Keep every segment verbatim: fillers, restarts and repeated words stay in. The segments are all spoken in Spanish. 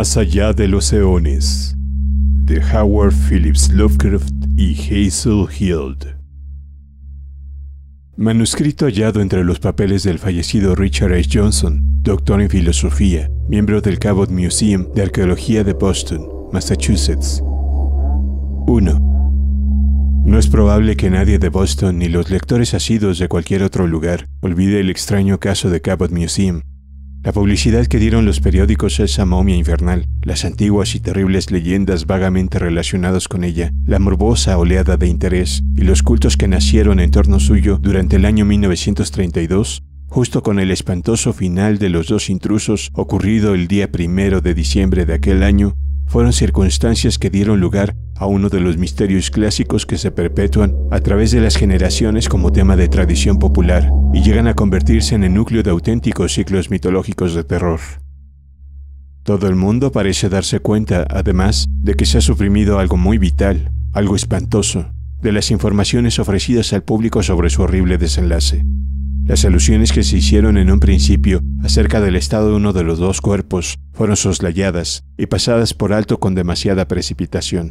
Más allá de los eones, de Howard Phillips Lovecraft y Hazel Heald. Manuscrito hallado entre los papeles del fallecido Richard H. Johnson, doctor en filosofía, miembro del Cabot Museum de Arqueología de Boston, Massachusetts. uno. No es probable que nadie de Boston ni los lectores asiduos de cualquier otro lugar olvide el extraño caso de Cabot Museum. La publicidad que dieron los periódicos a esa momia infernal, las antiguas y terribles leyendas vagamente relacionadas con ella, la morbosa oleada de interés y los cultos que nacieron en torno suyo durante el año mil novecientos treinta y dos, justo con el espantoso final de los dos intrusos ocurrido el día primero de diciembre de aquel año, fueron circunstancias que dieron lugar a uno de los misterios clásicos que se perpetúan a través de las generaciones como tema de tradición popular y llegan a convertirse en el núcleo de auténticos ciclos mitológicos de terror. Todo el mundo parece darse cuenta, además, de que se ha suprimido algo muy vital, algo espantoso, de las informaciones ofrecidas al público sobre su horrible desenlace. Las alusiones que se hicieron en un principio acerca del estado de uno de los dos cuerpos fueron soslayadas y pasadas por alto con demasiada precipitación.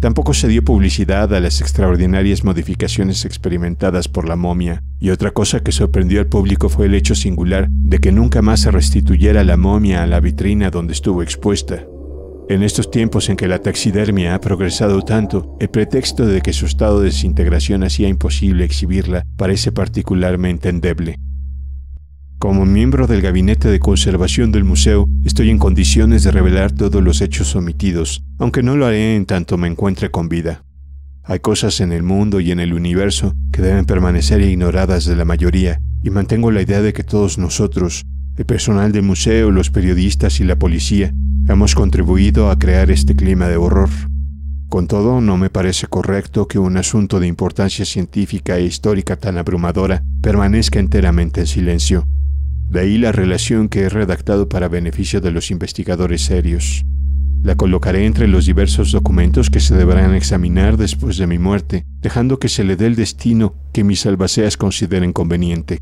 Tampoco se dio publicidad a las extraordinarias modificaciones experimentadas por la momia, y otra cosa que sorprendió al público fue el hecho singular de que nunca más se restituyera la momia a la vitrina donde estuvo expuesta. En estos tiempos en que la taxidermia ha progresado tanto, el pretexto de que su estado de desintegración hacía imposible exhibirla parece particularmente endeble. Como miembro del gabinete de conservación del museo, estoy en condiciones de revelar todos los hechos omitidos, aunque no lo haré en tanto me encuentre con vida. Hay cosas en el mundo y en el universo que deben permanecer ignoradas de la mayoría, y mantengo la idea de que todos nosotros, el personal del museo, los periodistas y la policía, hemos contribuido a crear este clima de horror. Con todo, no me parece correcto que un asunto de importancia científica e histórica tan abrumadora permanezca enteramente en silencio. De ahí la relación que he redactado para beneficio de los investigadores serios. La colocaré entre los diversos documentos que se deberán examinar después de mi muerte, dejando que se le dé el destino que mis albaceas consideren conveniente.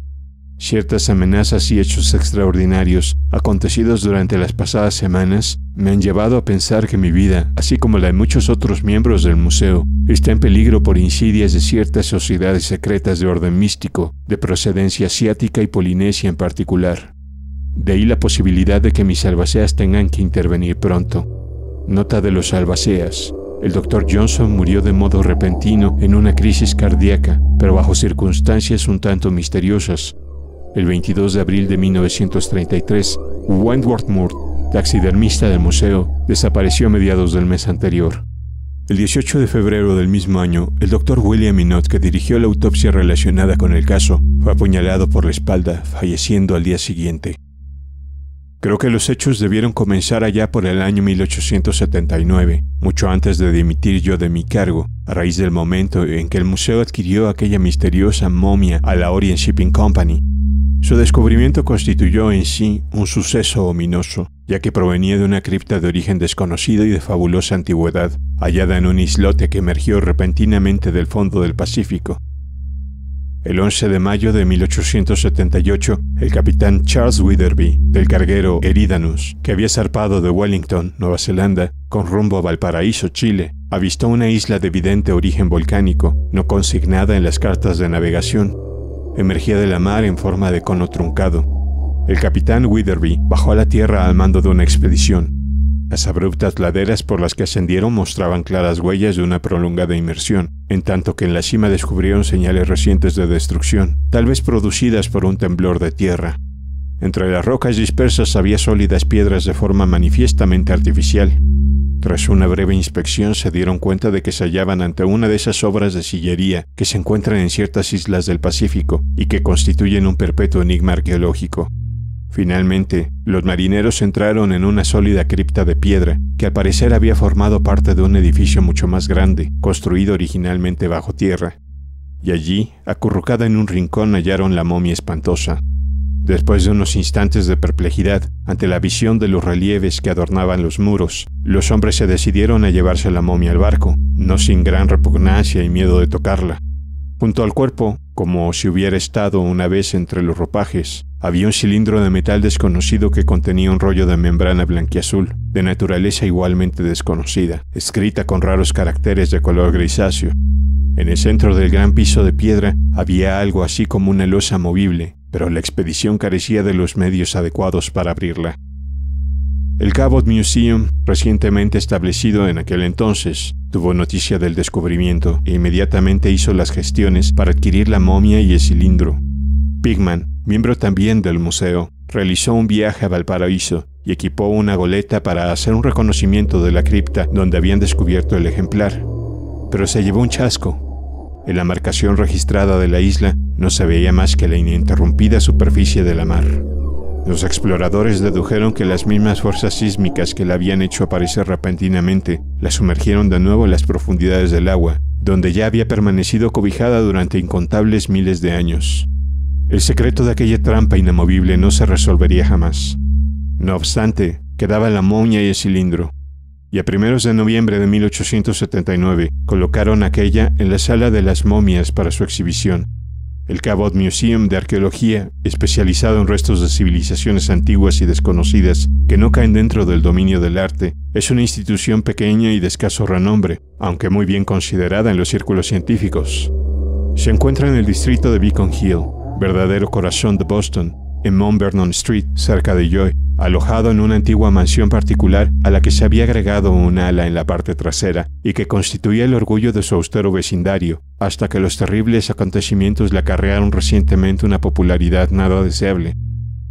Ciertas amenazas y hechos extraordinarios acontecidos durante las pasadas semanas me han llevado a pensar que mi vida, así como la de muchos otros miembros del museo, está en peligro por insidias de ciertas sociedades secretas de orden místico, de procedencia asiática y polinesia en particular. De ahí la posibilidad de que mis albaceas tengan que intervenir pronto. Nota de los albaceas. El doctor Johnson murió de modo repentino en una crisis cardíaca, pero bajo circunstancias un tanto misteriosas. El veintidós de abril de mil novecientos treinta y tres, Wentworth Moore, taxidermista del museo, desapareció a mediados del mes anterior. El dieciocho de febrero del mismo año, el doctor William Minot, que dirigió la autopsia relacionada con el caso, fue apuñalado por la espalda, falleciendo al día siguiente. Creo que los hechos debieron comenzar allá por el año mil ochocientos setenta y nueve, mucho antes de dimitir yo de mi cargo, a raíz del momento en que el museo adquirió aquella misteriosa momia a la Orient Shipping Company. Su descubrimiento constituyó en sí un suceso ominoso, ya que provenía de una cripta de origen desconocido y de fabulosa antigüedad, hallada en un islote que emergió repentinamente del fondo del Pacífico. El once de mayo de mil ochocientos setenta y ocho, el capitán Charles Witherby, del carguero Eridanus, que había zarpado de Wellington, Nueva Zelanda, con rumbo a Valparaíso, Chile, avistó una isla de evidente origen volcánico, no consignada en las cartas de navegación. Emergía de la mar en forma de cono truncado. El capitán Witherby bajó a la tierra al mando de una expedición. Las abruptas laderas por las que ascendieron mostraban claras huellas de una prolongada inmersión, en tanto que en la cima descubrieron señales recientes de destrucción, tal vez producidas por un temblor de tierra. Entre las rocas dispersas había sólidas piedras de forma manifiestamente artificial. Tras una breve inspección se dieron cuenta de que se hallaban ante una de esas obras de sillería que se encuentran en ciertas islas del Pacífico y que constituyen un perpetuo enigma arqueológico. Finalmente, los marineros entraron en una sólida cripta de piedra que al parecer había formado parte de un edificio mucho más grande, construido originalmente bajo tierra. Y allí, acurrucada en un rincón, hallaron la momia espantosa. Después de unos instantes de perplejidad ante la visión de los relieves que adornaban los muros, los hombres se decidieron a llevarse la momia al barco, no sin gran repugnancia y miedo de tocarla. Junto al cuerpo, como si hubiera estado una vez entre los ropajes, había un cilindro de metal desconocido que contenía un rollo de membrana blanquiazul, de naturaleza igualmente desconocida, escrita con raros caracteres de color grisáceo. En el centro del gran piso de piedra había algo así como una losa movible, pero la expedición carecía de los medios adecuados para abrirla. El Cabot Museum, recientemente establecido en aquel entonces, tuvo noticia del descubrimiento e inmediatamente hizo las gestiones para adquirir la momia y el cilindro. Pickman, miembro también del museo, realizó un viaje a Valparaíso y equipó una goleta para hacer un reconocimiento de la cripta donde habían descubierto el ejemplar. Pero se llevó un chasco. En la marcación registrada de la isla no se veía más que la ininterrumpida superficie de la mar. Los exploradores dedujeron que las mismas fuerzas sísmicas que la habían hecho aparecer repentinamente la sumergieron de nuevo en las profundidades del agua, donde ya había permanecido cobijada durante incontables miles de años. El secreto de aquella trampa inamovible no se resolvería jamás. No obstante, quedaba la momia y el cilindro, y a primeros de noviembre de mil ochocientos setenta y nueve colocaron aquella en la sala de las momias para su exhibición. El Cabot Museum de Arqueología, especializado en restos de civilizaciones antiguas y desconocidas que no caen dentro del dominio del arte, es una institución pequeña y de escaso renombre, aunque muy bien considerada en los círculos científicos. Se encuentra en el distrito de Beacon Hill, verdadero corazón de Boston, en Mount Vernon Street, cerca de Joy, alojado en una antigua mansión particular a la que se había agregado un ala en la parte trasera y que constituía el orgullo de su austero vecindario, hasta que los terribles acontecimientos le acarrearon recientemente una popularidad nada deseable.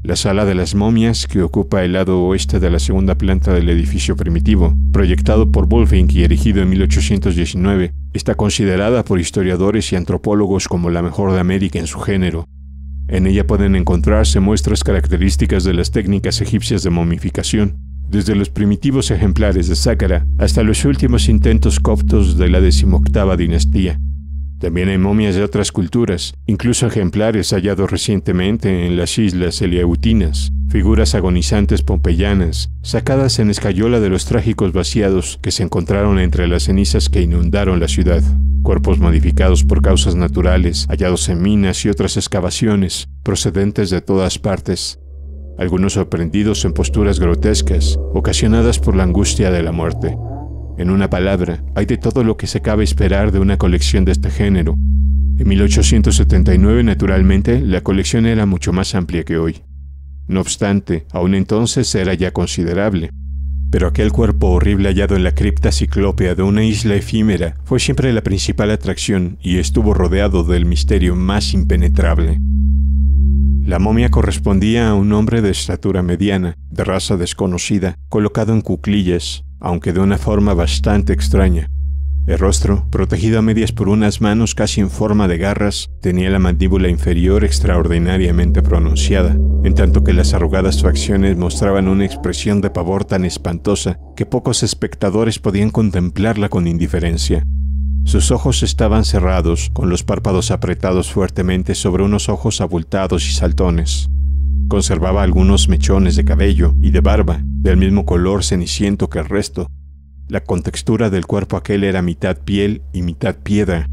La sala de las momias, que ocupa el lado oeste de la segunda planta del edificio primitivo, proyectado por Wolfing y erigido en mil ochocientos diecinueve, está considerada por historiadores y antropólogos como la mejor de América en su género. En ella pueden encontrarse muestras características de las técnicas egipcias de momificación, desde los primitivos ejemplares de Saqqara hasta los últimos intentos coptos de la decimoctava dinastía. También hay momias de otras culturas, incluso ejemplares hallados recientemente en las islas Eleutinas, figuras agonizantes pompeyanas, sacadas en escayola de los trágicos vaciados que se encontraron entre las cenizas que inundaron la ciudad, cuerpos modificados por causas naturales, hallados en minas y otras excavaciones, procedentes de todas partes, algunos sorprendidos en posturas grotescas, ocasionadas por la angustia de la muerte. En una palabra, hay de todo lo que se cabe esperar de una colección de este género. En mil ochocientos setenta y nueve, naturalmente, la colección era mucho más amplia que hoy. No obstante, aún entonces era ya considerable. Pero aquel cuerpo horrible hallado en la cripta ciclópea de una isla efímera fue siempre la principal atracción y estuvo rodeado del misterio más impenetrable. La momia correspondía a un hombre de estatura mediana, de raza desconocida, colocado en cuclillas, aunque de una forma bastante extraña. El rostro, protegido a medias por unas manos casi en forma de garras, tenía la mandíbula inferior extraordinariamente pronunciada, en tanto que las arrugadas facciones mostraban una expresión de pavor tan espantosa que pocos espectadores podían contemplarla con indiferencia. Sus ojos estaban cerrados, con los párpados apretados fuertemente sobre unos ojos abultados y saltones. Conservaba algunos mechones de cabello y de barba, del mismo color ceniciento que el resto. La contextura del cuerpo aquel era mitad piel y mitad piedra,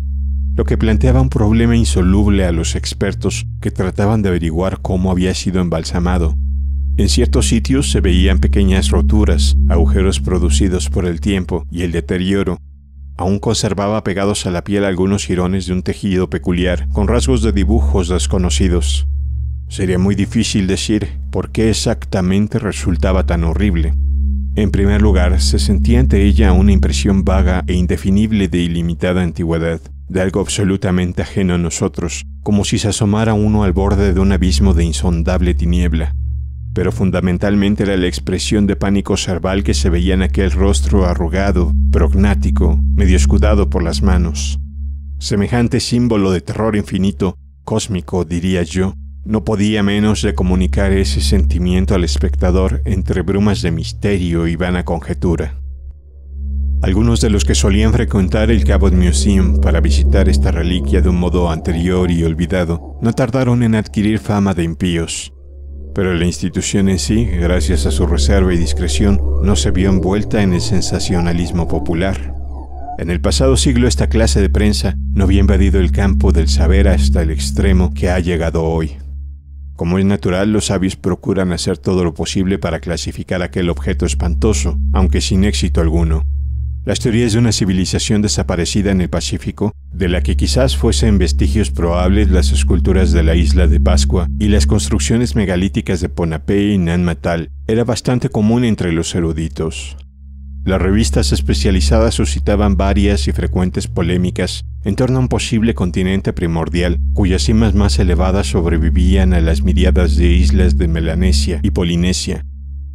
lo que planteaba un problema insoluble a los expertos que trataban de averiguar cómo había sido embalsamado. En ciertos sitios se veían pequeñas roturas, agujeros producidos por el tiempo y el deterioro. Aún conservaba pegados a la piel algunos jirones de un tejido peculiar, con rasgos de dibujos desconocidos. Sería muy difícil decir por qué exactamente resultaba tan horrible. En primer lugar, se sentía ante ella una impresión vaga e indefinible de ilimitada antigüedad, de algo absolutamente ajeno a nosotros, como si se asomara uno al borde de un abismo de insondable tiniebla. Pero fundamentalmente era la expresión de pánico cerval que se veía en aquel rostro arrugado, prognático, medio escudado por las manos. Semejante símbolo de terror infinito, cósmico diría yo, no podía menos de comunicar ese sentimiento al espectador entre brumas de misterio y vana conjetura. Algunos de los que solían frecuentar el Cabot Museum para visitar esta reliquia de un modo anterior y olvidado, no tardaron en adquirir fama de impíos. Pero la institución en sí, gracias a su reserva y discreción, no se vio envuelta en el sensacionalismo popular. En el pasado siglo esta clase de prensa no había invadido el campo del saber hasta el extremo que ha llegado hoy. Como es natural, los sabios procuran hacer todo lo posible para clasificar aquel objeto espantoso, aunque sin éxito alguno. Las teorías de una civilización desaparecida en el Pacífico, de la que quizás fuesen vestigios probables las esculturas de la isla de Pascua y las construcciones megalíticas de Pohnpei y Nan Matal, era bastante común entre los eruditos. Las revistas especializadas suscitaban varias y frecuentes polémicas en torno a un posible continente primordial, cuyas cimas más elevadas sobrevivían a las miríadas de islas de Melanesia y Polinesia.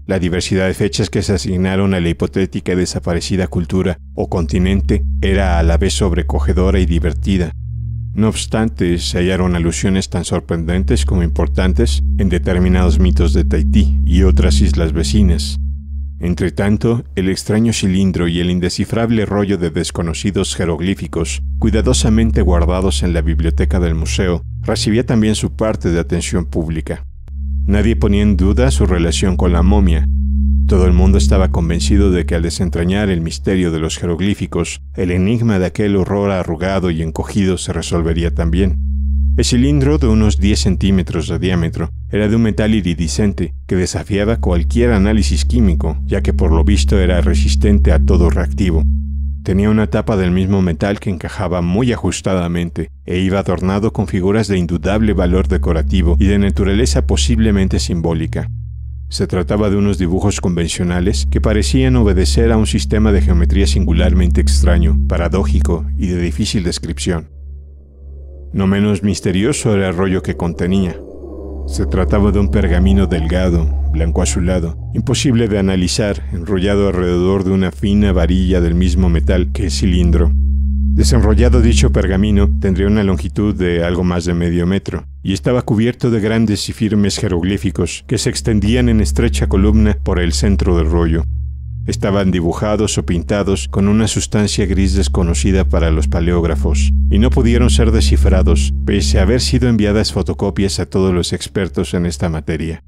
La diversidad de fechas que se asignaron a la hipotética y desaparecida cultura o continente era a la vez sobrecogedora y divertida. No obstante, se hallaron alusiones tan sorprendentes como importantes en determinados mitos de Tahití y otras islas vecinas. Entretanto, el extraño cilindro y el indescifrable rollo de desconocidos jeroglíficos, cuidadosamente guardados en la biblioteca del museo, recibía también su parte de atención pública. Nadie ponía en duda su relación con la momia. Todo el mundo estaba convencido de que al desentrañar el misterio de los jeroglíficos, el enigma de aquel horror arrugado y encogido se resolvería también. El cilindro, de unos diez centímetros de diámetro, era de un metal iridiscente que desafiaba cualquier análisis químico, ya que por lo visto era resistente a todo reactivo. Tenía una tapa del mismo metal que encajaba muy ajustadamente e iba adornado con figuras de indudable valor decorativo y de naturaleza posiblemente simbólica. Se trataba de unos dibujos convencionales que parecían obedecer a un sistema de geometría singularmente extraño, paradójico y de difícil descripción. No menos misterioso era el rollo que contenía. Se trataba de un pergamino delgado, blanco azulado, imposible de analizar, enrollado alrededor de una fina varilla del mismo metal que el cilindro. Desenrollado dicho pergamino tendría una longitud de algo más de medio metro, y estaba cubierto de grandes y firmes jeroglíficos que se extendían en estrecha columna por el centro del rollo. Estaban dibujados o pintados con una sustancia gris desconocida para los paleógrafos, y no pudieron ser descifrados, pese a haber sido enviadas fotocopias a todos los expertos en esta materia.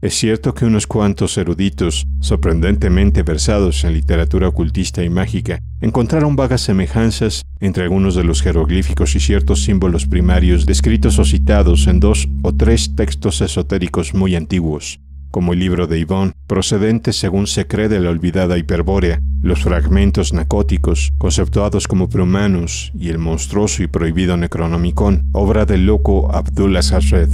Es cierto que unos cuantos eruditos, sorprendentemente versados en literatura ocultista y mágica, encontraron vagas semejanzas entre algunos de los jeroglíficos y ciertos símbolos primarios descritos o citados en dos o tres textos esotéricos muy antiguos, como el libro de Yvonne, procedente según se cree de la olvidada Hiperbórea, los fragmentos nacóticos, conceptuados como prehumanos, y el monstruoso y prohibido Necronomicon, obra del loco Abdullah Hasred.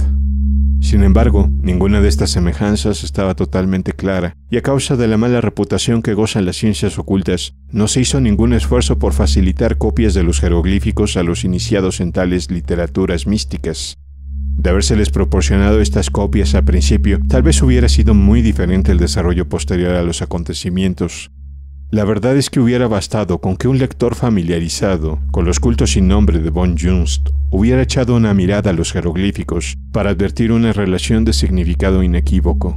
Sin embargo, ninguna de estas semejanzas estaba totalmente clara, y a causa de la mala reputación que gozan las ciencias ocultas, no se hizo ningún esfuerzo por facilitar copias de los jeroglíficos a los iniciados en tales literaturas místicas. De habérseles proporcionado estas copias al principio, tal vez hubiera sido muy diferente el desarrollo posterior a los acontecimientos. La verdad es que hubiera bastado con que un lector familiarizado con los cultos sin nombre de von Junzt hubiera echado una mirada a los jeroglíficos para advertir una relación de significado inequívoco.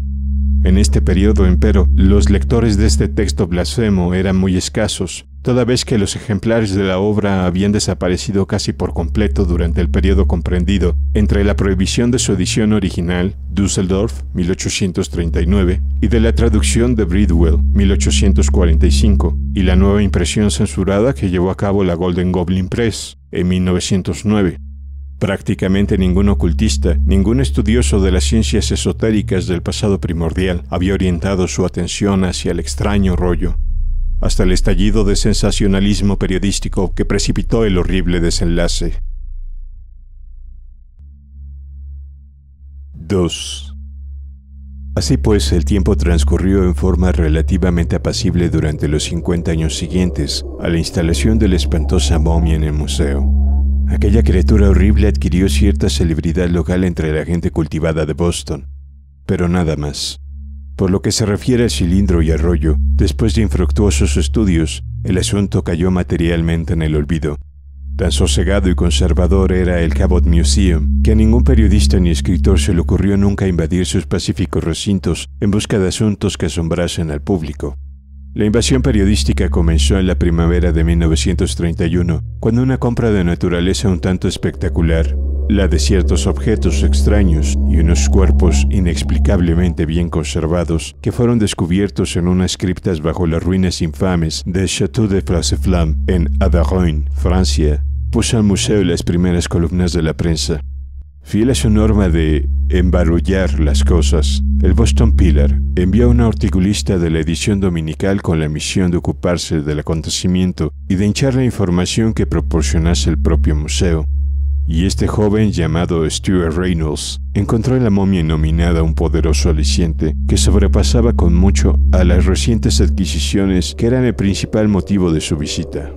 En este periodo, empero, los lectores de este texto blasfemo eran muy escasos, toda vez que los ejemplares de la obra habían desaparecido casi por completo durante el periodo comprendido entre la prohibición de su edición original, Düsseldorf, mil ochocientos treinta y nueve, y de la traducción de Bridwell, mil ochocientos cuarenta y cinco, y la nueva impresión censurada que llevó a cabo la Golden Goblin Press, en mil novecientos nueve. Prácticamente ningún ocultista, ningún estudioso de las ciencias esotéricas del pasado primordial había orientado su atención hacia el extraño rollo, hasta el estallido de sensacionalismo periodístico que precipitó el horrible desenlace. dos. Así pues, el tiempo transcurrió en forma relativamente apacible durante los cincuenta años siguientes a la instalación de la espantosa momia en el museo. Aquella criatura horrible adquirió cierta celebridad local entre la gente cultivada de Boston, pero nada más. Por lo que se refiere al cilindro y al rollo, después de infructuosos estudios, el asunto cayó materialmente en el olvido. Tan sosegado y conservador era el Cabot Museum, que a ningún periodista ni escritor se le ocurrió nunca invadir sus pacíficos recintos en busca de asuntos que asombrasen al público. La invasión periodística comenzó en la primavera de mil novecientos treinta y uno, cuando una compra de naturaleza un tanto espectacular, la de ciertos objetos extraños y unos cuerpos inexplicablemente bien conservados que fueron descubiertos en unas criptas bajo las ruinas infames del Château de Flaseflamme en Aveyron, Francia, puso al museo las primeras columnas de la prensa. Fiel a su norma de embarullar las cosas, el Boston Pillar envió a un articulista de la edición dominical con la misión de ocuparse del acontecimiento y de hinchar la información que proporcionase el propio museo. Y este joven, llamado Stuart Reynolds, encontró en la momia nominada un poderoso aliciente que sobrepasaba con mucho a las recientes adquisiciones que eran el principal motivo de su visita.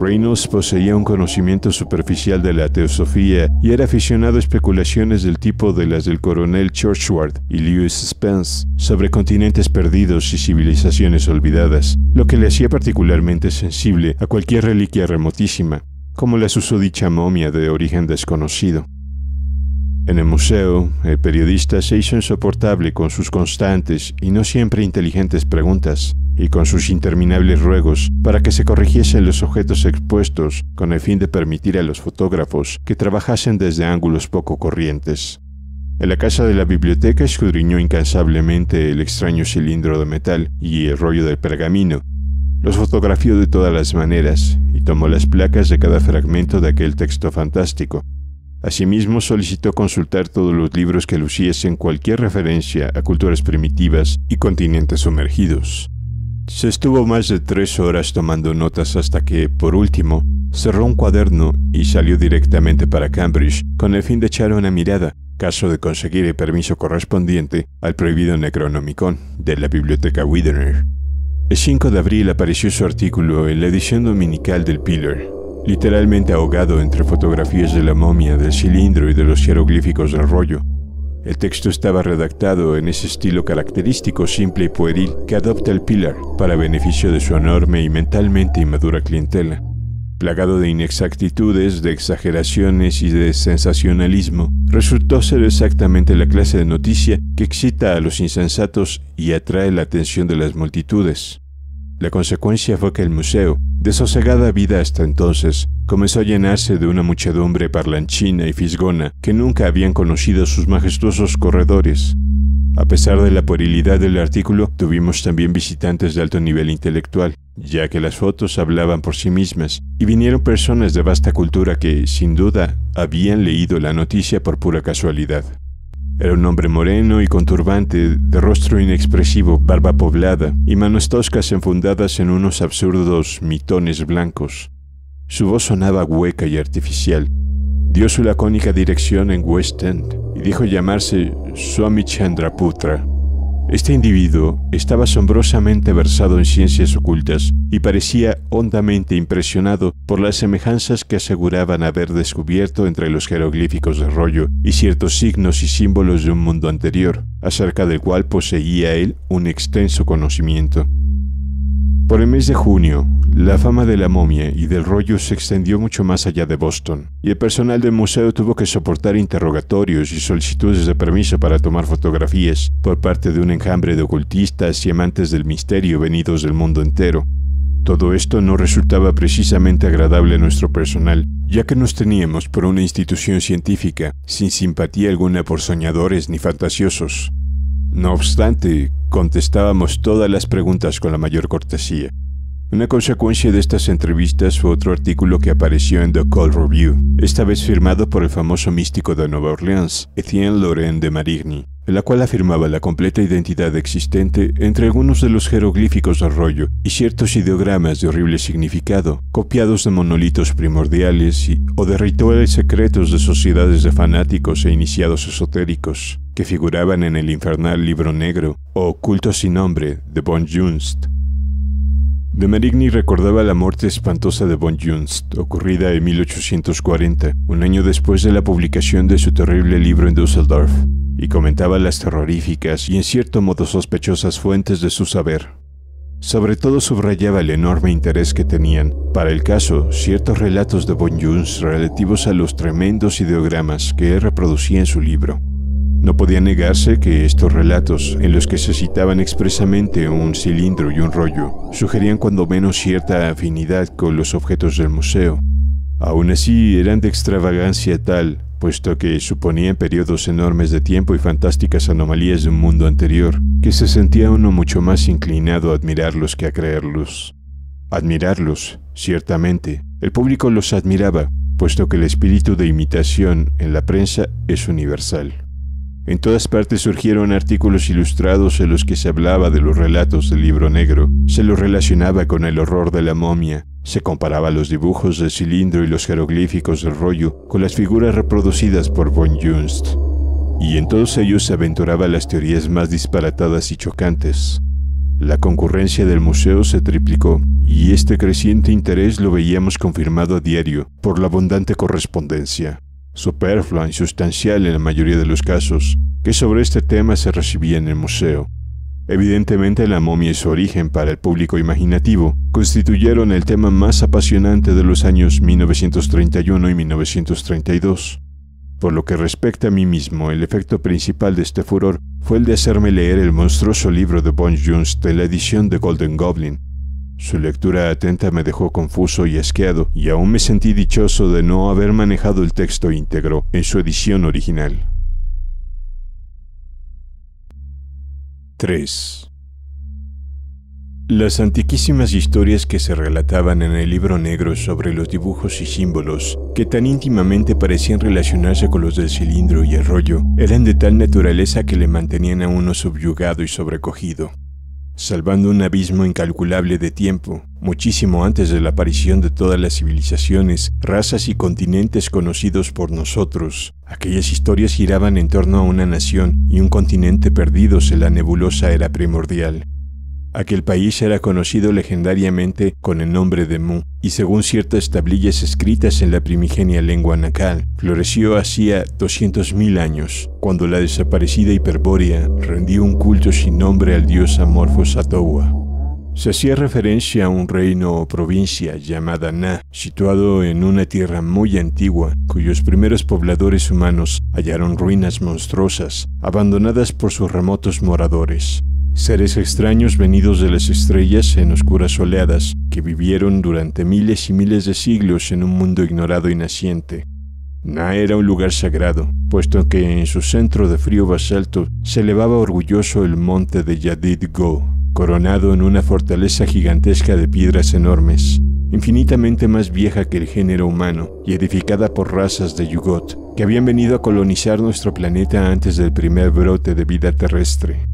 Reynolds poseía un conocimiento superficial de la teosofía y era aficionado a especulaciones del tipo de las del coronel Churchward y Lewis Spence sobre continentes perdidos y civilizaciones olvidadas, lo que le hacía particularmente sensible a cualquier reliquia remotísima, como la susodicha momia de origen desconocido. En el museo, el periodista se hizo insoportable con sus constantes y no siempre inteligentes preguntas, y con sus interminables ruegos para que se corrigiesen los objetos expuestos con el fin de permitir a los fotógrafos que trabajasen desde ángulos poco corrientes. En la casa de la biblioteca escudriñó incansablemente el extraño cilindro de metal y el rollo del pergamino, los fotografió de todas las maneras y tomó las placas de cada fragmento de aquel texto fantástico. Asimismo, solicitó consultar todos los libros que luciesen cualquier referencia a culturas primitivas y continentes sumergidos. Se estuvo más de tres horas tomando notas hasta que, por último, cerró un cuaderno y salió directamente para Cambridge con el fin de echar una mirada, caso de conseguir el permiso correspondiente, al prohibido Necronomicon de la biblioteca Witherby. El cinco de abril apareció su artículo en la edición dominical del Pillar, literalmente ahogado entre fotografías de la momia, del cilindro y de los jeroglíficos del rollo. El texto estaba redactado en ese estilo característico, simple y pueril que adopta el Pillar para beneficio de su enorme y mentalmente inmadura clientela. Plagado de inexactitudes, de exageraciones y de sensacionalismo, resultó ser exactamente la clase de noticia que excita a los insensatos y atrae la atención de las multitudes. La consecuencia fue que el museo, de sosegada vida hasta entonces, comenzó a llenarse de una muchedumbre parlanchina y fisgona que nunca habían conocido sus majestuosos corredores. A pesar de la puerilidad del artículo, tuvimos también visitantes de alto nivel intelectual, ya que las fotos hablaban por sí mismas, y vinieron personas de vasta cultura que, sin duda, habían leído la noticia por pura casualidad. Era un hombre moreno y con turbante, de rostro inexpresivo, barba poblada y manos toscas enfundadas en unos absurdos mitones blancos. Su voz sonaba hueca y artificial. Dio su lacónica dirección en West End y dijo llamarse Swami Chandraputra. Este individuo estaba asombrosamente versado en ciencias ocultas y parecía hondamente impresionado por las semejanzas que aseguraban haber descubierto entre los jeroglíficos de rollo y ciertos signos y símbolos de un mundo anterior, acerca del cual poseía él un extenso conocimiento. Por el mes de junio, la fama de la momia y del rollo se extendió mucho más allá de Boston, y el personal del museo tuvo que soportar interrogatorios y solicitudes de permiso para tomar fotografías por parte de un enjambre de ocultistas y amantes del misterio venidos del mundo entero. Todo esto no resultaba precisamente agradable a nuestro personal, ya que nos teníamos por una institución científica, sin simpatía alguna por soñadores ni fantasiosos. No obstante, contestábamos todas las preguntas con la mayor cortesía. Una consecuencia de estas entrevistas fue otro artículo que apareció en The Occult Review, esta vez firmado por el famoso místico de Nueva Orleans, Étienne Laurent de Marigny, en la cual afirmaba la completa identidad existente entre algunos de los jeroglíficos de rollo y ciertos ideogramas de horrible significado, copiados de monolitos primordiales y, o de rituales secretos de sociedades de fanáticos e iniciados esotéricos, que figuraban en el infernal Libro Negro o Culto sin nombre de von Junzt. De Marigny recordaba la muerte espantosa de von Junzt, ocurrida en mil ochocientos cuarenta, un año después de la publicación de su terrible libro en Düsseldorf, y comentaba las terroríficas y en cierto modo sospechosas fuentes de su saber. Sobre todo subrayaba el enorme interés que tenían, para el caso, ciertos relatos de von Junzt relativos a los tremendos ideogramas que reproducía en su libro. No podía negarse que estos relatos, en los que se citaban expresamente un cilindro y un rollo, sugerían cuando menos cierta afinidad con los objetos del museo. Aún así, eran de extravagancia tal, puesto que suponían periodos enormes de tiempo y fantásticas anomalías de un mundo anterior, que se sentía uno mucho más inclinado a admirarlos que a creerlos. Admirarlos, ciertamente. El público los admiraba, puesto que el espíritu de imitación en la prensa es universal. En todas partes surgieron artículos ilustrados en los que se hablaba de los relatos del Libro Negro, se los relacionaba con el horror de la momia, se comparaba los dibujos del cilindro y los jeroglíficos del rollo con las figuras reproducidas por von Junzt, y en todos ellos se aventuraban las teorías más disparatadas y chocantes. La concurrencia del museo se triplicó, y este creciente interés lo veíamos confirmado a diario por la abundante correspondencia, superflua e insustancial en la mayoría de los casos, que sobre este tema se recibía en el museo. Evidentemente, la momia y su origen para el público imaginativo constituyeron el tema más apasionante de los años mil novecientos treinta y uno y mil novecientos treinta y dos. Por lo que respecta a mí mismo, el efecto principal de este furor fue el de hacerme leer el monstruoso libro de von Junzt en la edición de Golden Goblin. Su lectura atenta me dejó confuso y asqueado, y aún me sentí dichoso de no haber manejado el texto íntegro en su edición original. tres. Las antiquísimas historias que se relataban en el Libro Negro sobre los dibujos y símbolos que tan íntimamente parecían relacionarse con los del cilindro y el rollo, eran de tal naturaleza que le mantenían a uno subyugado y sobrecogido. Salvando un abismo incalculable de tiempo, muchísimo antes de la aparición de todas las civilizaciones, razas y continentes conocidos por nosotros, aquellas historias giraban en torno a una nación y un continente perdidos en la nebulosa era primordial. Aquel país era conocido legendariamente con el nombre de Mu, y según ciertas tablillas escritas en la primigenia lengua nakal, floreció hacía doscientos mil años, cuando la desaparecida Hiperbórea rendió un culto sin nombre al dios amorfo Ghatanothoa. Se hacía referencia a un reino o provincia llamada Na, situado en una tierra muy antigua, cuyos primeros pobladores humanos hallaron ruinas monstruosas, abandonadas por sus remotos moradores. Seres extraños venidos de las estrellas en oscuras oleadas que vivieron durante miles y miles de siglos en un mundo ignorado y naciente. Na era un lugar sagrado, puesto que en su centro de frío basalto se elevaba orgulloso el monte de Yaddith-Gho, coronado en una fortaleza gigantesca de piedras enormes, infinitamente más vieja que el género humano y edificada por razas de Yugoth, que habían venido a colonizar nuestro planeta antes del primer brote de vida terrestre.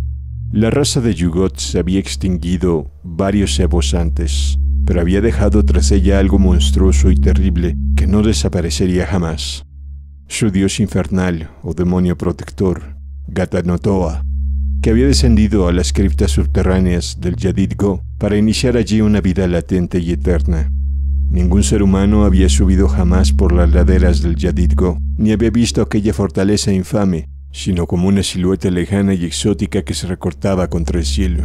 La raza de Yugoth se había extinguido varios siglos antes, pero había dejado tras ella algo monstruoso y terrible que no desaparecería jamás. Su dios infernal o demonio protector, Ghatanothoa, que había descendido a las criptas subterráneas del Yaddith-Gho para iniciar allí una vida latente y eterna. Ningún ser humano había subido jamás por las laderas del Yaddith-Gho, ni había visto aquella fortaleza infame, sino como una silueta lejana y exótica que se recortaba contra el cielo.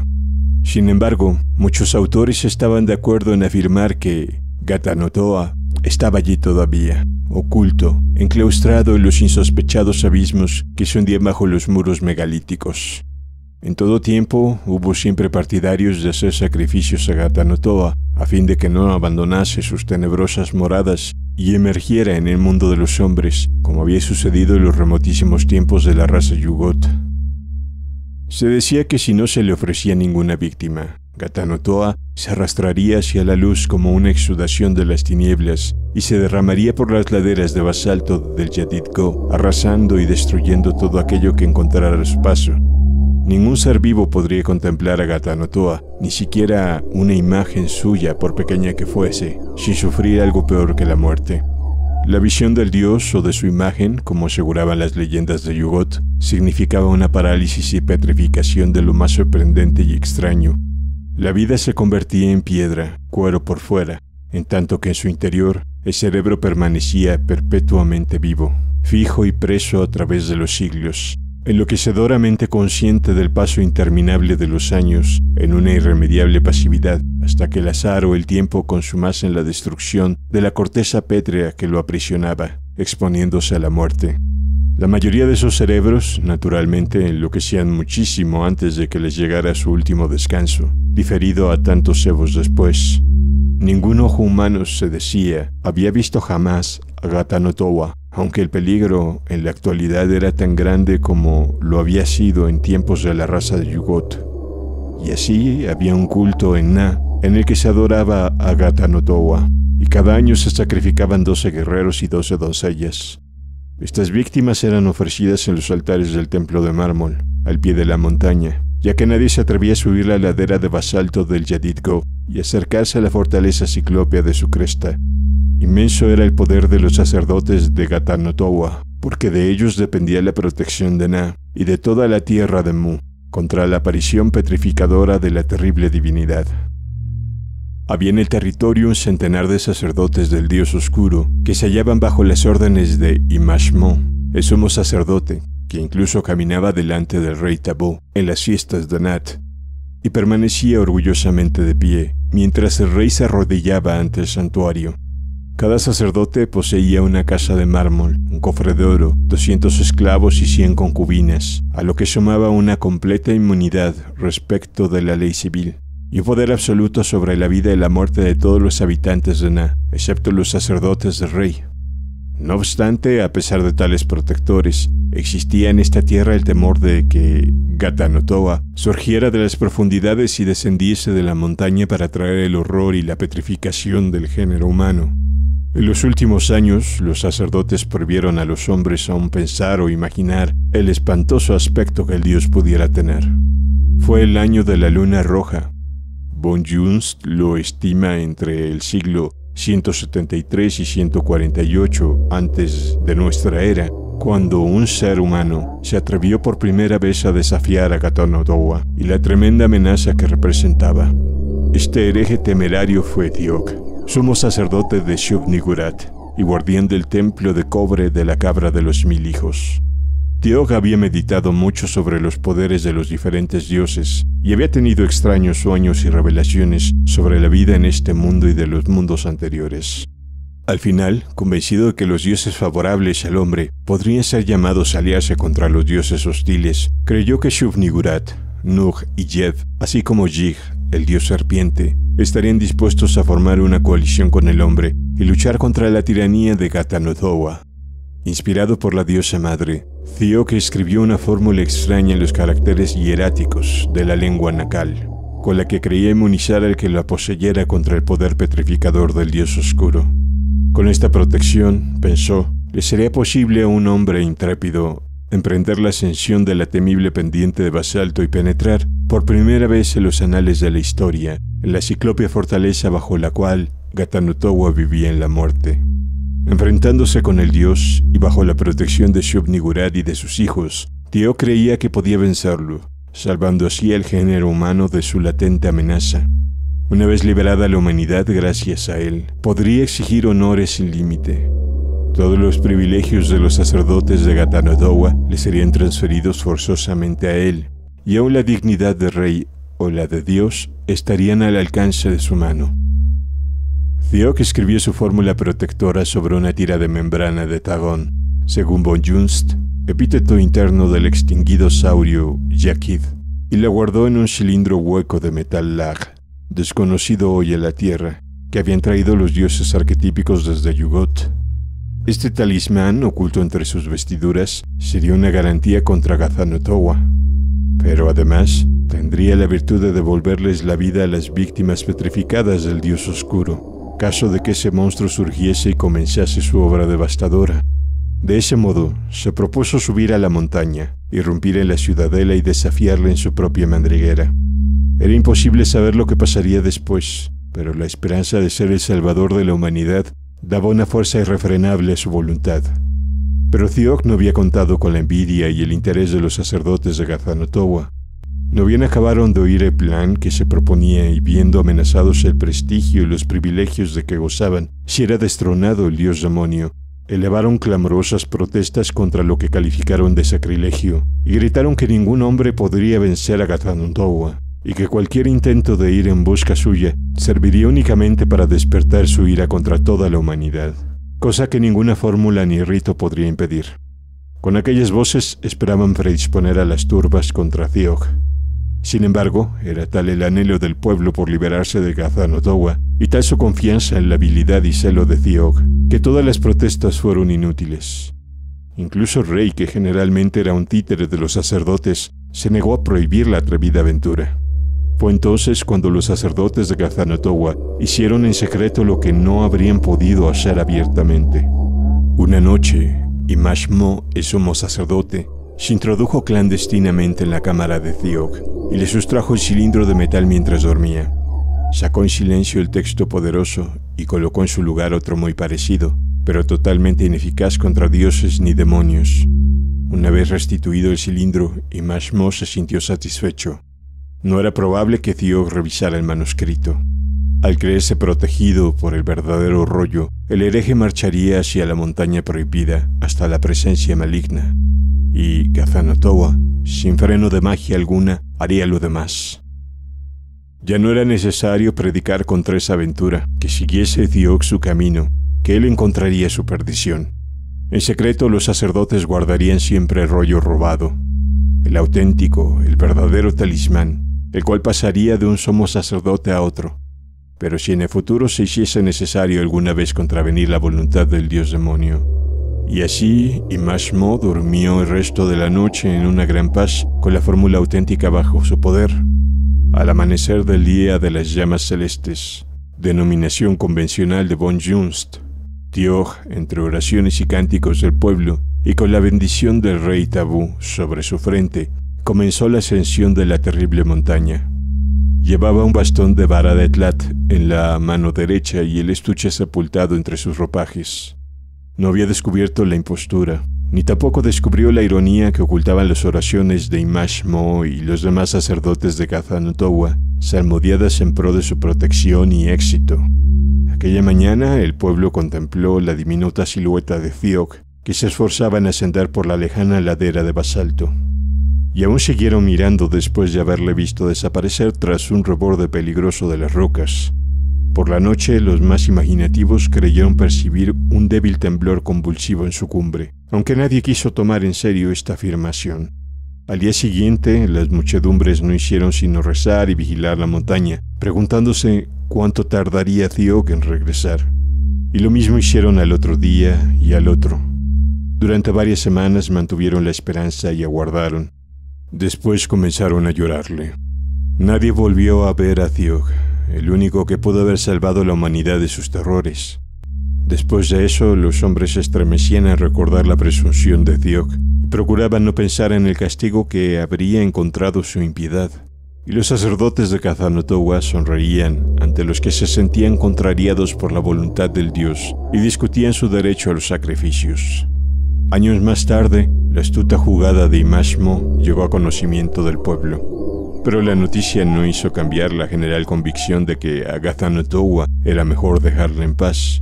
Sin embargo, muchos autores estaban de acuerdo en afirmar que Ghatanothoa estaba allí todavía, oculto, enclaustrado en los insospechados abismos que se hundían bajo los muros megalíticos. En todo tiempo hubo siempre partidarios de hacer sacrificios a Ghatanothoa a fin de que no abandonase sus tenebrosas moradas y emergiera en el mundo de los hombres, como había sucedido en los remotísimos tiempos de la raza Yugoth. Se decía que si no se le ofrecía ninguna víctima, Ghatanothoa se arrastraría hacia la luz como una exudación de las tinieblas y se derramaría por las laderas de basalto del Yaddith-Gho, arrasando y destruyendo todo aquello que encontrara a su paso. Ningún ser vivo podría contemplar a Ghatanothoa, ni siquiera una imagen suya, por pequeña que fuese, sin sufrir algo peor que la muerte. La visión del dios o de su imagen, como aseguraban las leyendas de Yugoth, significaba una parálisis y petrificación de lo más sorprendente y extraño. La vida se convertía en piedra, cuero por fuera, en tanto que en su interior el cerebro permanecía perpetuamente vivo, fijo y preso a través de los siglos, enloquecedoramente consciente del paso interminable de los años, en una irremediable pasividad, hasta que el azar o el tiempo consumasen la destrucción de la corteza pétrea que lo aprisionaba, exponiéndose a la muerte. La mayoría de esos cerebros, naturalmente, enloquecían muchísimo antes de que les llegara su último descanso, diferido a tantos siglos después. Ningún ojo humano, se decía, había visto jamás a Ghatanothoa, aunque el peligro en la actualidad era tan grande como lo había sido en tiempos de la raza de Yugoth. Y así había un culto en Na, en el que se adoraba a Ghatanothoa, y cada año se sacrificaban doce guerreros y doce doncellas. Estas víctimas eran ofrecidas en los altares del templo de mármol, al pie de la montaña, ya que nadie se atrevía a subir la ladera de basalto del Yaddith-Gho y acercarse a la fortaleza ciclópea de su cresta. Inmenso era el poder de los sacerdotes de Ghatanothoa, porque de ellos dependía la protección de Na y de toda la tierra de Mu, contra la aparición petrificadora de la terrible divinidad. Había en el territorio un centenar de sacerdotes del dios oscuro, que se hallaban bajo las órdenes de Imashmo, el sumo sacerdote, que incluso caminaba delante del rey Tabó en las fiestas de Nath, y permanecía orgullosamente de pie, mientras el rey se arrodillaba ante el santuario. Cada sacerdote poseía una casa de mármol, un cofre de oro, doscientos esclavos y cien concubinas, a lo que sumaba una completa inmunidad respecto de la ley civil, y un poder absoluto sobre la vida y la muerte de todos los habitantes de Na, excepto los sacerdotes del rey. No obstante, a pesar de tales protectores, existía en esta tierra el temor de que Ghatanothoa surgiera de las profundidades y descendiese de la montaña para traer el horror y la petrificación del género humano. En los últimos años, los sacerdotes prohibieron a los hombres aún pensar o imaginar el espantoso aspecto que el dios pudiera tener. Fue el año de la luna roja. Von Junzt lo estima entre el siglo ciento setenta y tres y ciento cuarenta y ocho antes de nuestra era, cuando un ser humano se atrevió por primera vez a desafiar a Ghatanothoa y la tremenda amenaza que representaba. Este hereje temerario fue T'yog, sumo sacerdote de Shub-Niggurath y guardián del templo de cobre de la cabra de los mil hijos. T'yog había meditado mucho sobre los poderes de los diferentes dioses y había tenido extraños sueños y revelaciones sobre la vida en este mundo y de los mundos anteriores. Al final, convencido de que los dioses favorables al hombre podrían ser llamados a aliarse contra los dioses hostiles, creyó que Shub-Niggurath, Nug y Yeb, así como Yig, el dios serpiente, estarían dispuestos a formar una coalición con el hombre y luchar contra la tiranía de Ghatanothoa. Inspirado por la diosa madre, T'yog escribió una fórmula extraña en los caracteres hieráticos de la lengua nakal, con la que creía inmunizar al que la poseyera contra el poder petrificador del dios oscuro. Con esta protección, pensó, le sería posible a un hombre intrépido emprender la ascensión de la temible pendiente de basalto y penetrar por primera vez en los anales de la historia, en la ciclópea fortaleza bajo la cual Ghatanothoa vivía en la muerte. Enfrentándose con el dios y bajo la protección de Shub-Niggurath y de sus hijos, T'yog creía que podía vencerlo, salvando así al género humano de su latente amenaza. Una vez liberada la humanidad gracias a él, podría exigir honores sin límite. Todos los privilegios de los sacerdotes de Ghatanothoa le serían transferidos forzosamente a él, y aún la dignidad de rey o la de Dios estarían al alcance de su mano. T'yog escribió su fórmula protectora sobre una tira de membrana de tagón, según von Junzt, epíteto interno del extinguido saurio Yaddith, y la guardó en un cilindro hueco de metal lag, desconocido hoy en la tierra, que habían traído los dioses arquetípicos desde Yugoth. Este talismán, oculto entre sus vestiduras, sería una garantía contra Ghatanothoa, pero además tendría la virtud de devolverles la vida a las víctimas petrificadas del dios oscuro, caso de que ese monstruo surgiese y comenzase su obra devastadora. De ese modo, se propuso subir a la montaña, irrumpir en la ciudadela y desafiarla en su propia madriguera. Era imposible saber lo que pasaría después, pero la esperanza de ser el salvador de la humanidad daba una fuerza irrefrenable a su voluntad. Pero T'yog no había contado con la envidia y el interés de los sacerdotes de Ghatanothoa. No bien acabaron de oír el plan que se proponía y viendo amenazados el prestigio y los privilegios de que gozaban si era destronado el dios demonio, elevaron clamorosas protestas contra lo que calificaron de sacrilegio y gritaron que ningún hombre podría vencer a Ghatanothoa y que cualquier intento de ir en busca suya serviría únicamente para despertar su ira contra toda la humanidad, cosa que ninguna fórmula ni rito podría impedir. Con aquellas voces esperaban predisponer a las turbas contra T'yog. Sin embargo, era tal el anhelo del pueblo por liberarse de Ghatanothoa y tal su confianza en la habilidad y celo de T'yog, que todas las protestas fueron inútiles. Incluso el rey, que generalmente era un títere de los sacerdotes, se negó a prohibir la atrevida aventura. Fue entonces cuando los sacerdotes de Ghatanothoa hicieron en secreto lo que no habrían podido hacer abiertamente. Una noche, Imashmo el sumo sacerdote, se introdujo clandestinamente en la cámara de T'yog y le sustrajo el cilindro de metal mientras dormía. Sacó en silencio el texto poderoso y colocó en su lugar otro muy parecido, pero totalmente ineficaz contra dioses ni demonios. Una vez restituido el cilindro, Imashmo se sintió satisfecho. No era probable que T'yog revisara el manuscrito. Al creerse protegido por el verdadero rollo, el hereje marcharía hacia la montaña prohibida hasta la presencia maligna. Y Ghatanothoa, sin freno de magia alguna, haría lo demás. Ya no era necesario predicar contra esa aventura, que siguiese T'yog su camino, que él encontraría su perdición. En secreto los sacerdotes guardarían siempre el rollo robado, el auténtico, el verdadero talismán, el cual pasaría de un sumo sacerdote a otro. Pero si en el futuro se hiciese necesario alguna vez contravenir la voluntad del dios demonio. Y así, Imashmo durmió el resto de la noche en una gran paz, con la fórmula auténtica bajo su poder. Al amanecer del día de las llamas celestes, denominación convencional de von Junzt, T'yog, entre oraciones y cánticos del pueblo, y con la bendición del rey Tabú sobre su frente, comenzó la ascensión de la terrible montaña. Llevaba un bastón de vara de tlat en la mano derecha y el estuche sepultado entre sus ropajes. No había descubierto la impostura, ni tampoco descubrió la ironía que ocultaban las oraciones de Imashmo y los demás sacerdotes de Ghatanothoa, salmodiadas en pro de su protección y éxito. Aquella mañana el pueblo contempló la diminuta silueta de T'yog, que se esforzaba en ascender por la lejana ladera de basalto. Y aún siguieron mirando después de haberle visto desaparecer tras un reborde peligroso de las rocas. Por la noche, los más imaginativos creyeron percibir un débil temblor convulsivo en su cumbre, aunque nadie quiso tomar en serio esta afirmación. Al día siguiente, las muchedumbres no hicieron sino rezar y vigilar la montaña, preguntándose cuánto tardaría T'yog en regresar. Y lo mismo hicieron al otro día y al otro. Durante varias semanas mantuvieron la esperanza y aguardaron. Después comenzaron a llorarle. Nadie volvió a ver a T'yog, el único que pudo haber salvado a la humanidad de sus terrores. Después de eso, los hombres se estremecían al recordar la presunción de T'yog y procuraban no pensar en el castigo que habría encontrado su impiedad. Y los sacerdotes de Ghatanothoa sonreían ante los que se sentían contrariados por la voluntad del dios y discutían su derecho a los sacrificios. Años más tarde, la astuta jugada de Imashmo llegó a conocimiento del pueblo, pero la noticia no hizo cambiar la general convicción de que a Ghatanothoa era mejor dejarle en paz.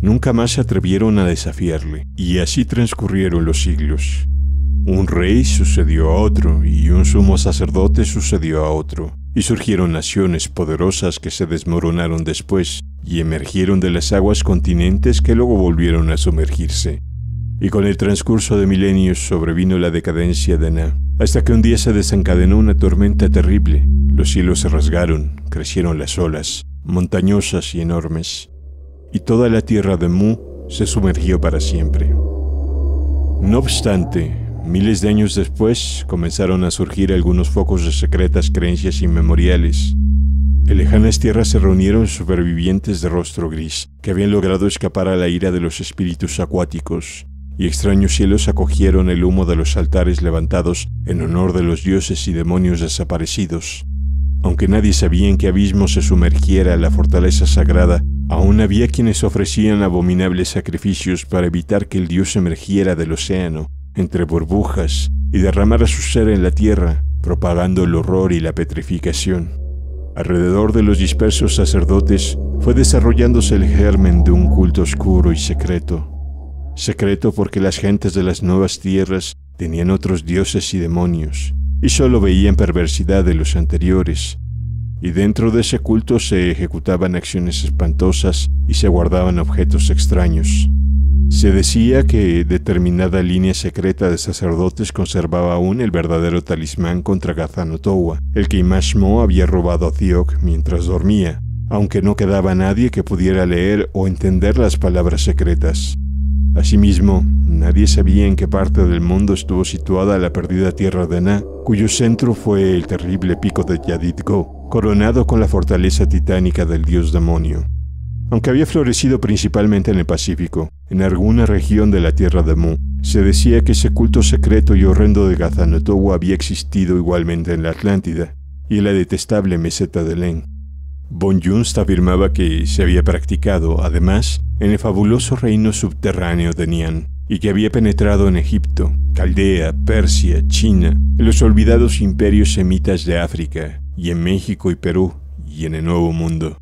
Nunca más se atrevieron a desafiarle, y así transcurrieron los siglos. Un rey sucedió a otro, y un sumo sacerdote sucedió a otro, y surgieron naciones poderosas que se desmoronaron después, y emergieron de las aguas continentes que luego volvieron a sumergirse. Y con el transcurso de milenios sobrevino la decadencia de Na, hasta que un día se desencadenó una tormenta terrible. Los cielos se rasgaron, crecieron las olas, montañosas y enormes, y toda la tierra de Mu se sumergió para siempre. No obstante, miles de años después comenzaron a surgir algunos focos de secretas creencias inmemoriales. En lejanas tierras se reunieron supervivientes de rostro gris, que habían logrado escapar a la ira de los espíritus acuáticos, y extraños cielos acogieron el humo de los altares levantados en honor de los dioses y demonios desaparecidos. Aunque nadie sabía en qué abismo se sumergiera la fortaleza sagrada, aún había quienes ofrecían abominables sacrificios para evitar que el dios emergiera del océano, entre burbujas, y derramara su ser en la tierra, propagando el horror y la petrificación. Alrededor de los dispersos sacerdotes fue desarrollándose el germen de un culto oscuro y secreto. Secreto porque las gentes de las nuevas tierras tenían otros dioses y demonios, y solo veían perversidad de los anteriores, y dentro de ese culto se ejecutaban acciones espantosas y se guardaban objetos extraños. Se decía que determinada línea secreta de sacerdotes conservaba aún el verdadero talismán contra Ghatanothoa, el que Imashmo había robado a T'yog mientras dormía, aunque no quedaba nadie que pudiera leer o entender las palabras secretas. Asimismo, nadie sabía en qué parte del mundo estuvo situada la perdida tierra de Na, cuyo centro fue el terrible pico de Yaddith-Gho, coronado con la fortaleza titánica del dios demonio. Aunque había florecido principalmente en el Pacífico, en alguna región de la tierra de Mu, Se decía que ese culto secreto y horrendo de Ghatanothoa había existido igualmente en la Atlántida y en la detestable meseta de Len. Von Junzt afirmaba que se había practicado, además, en el fabuloso reino subterráneo de Nian, y que había penetrado en Egipto, Caldea, Persia, China, en los olvidados imperios semitas de África, y en México y Perú, y en el Nuevo Mundo.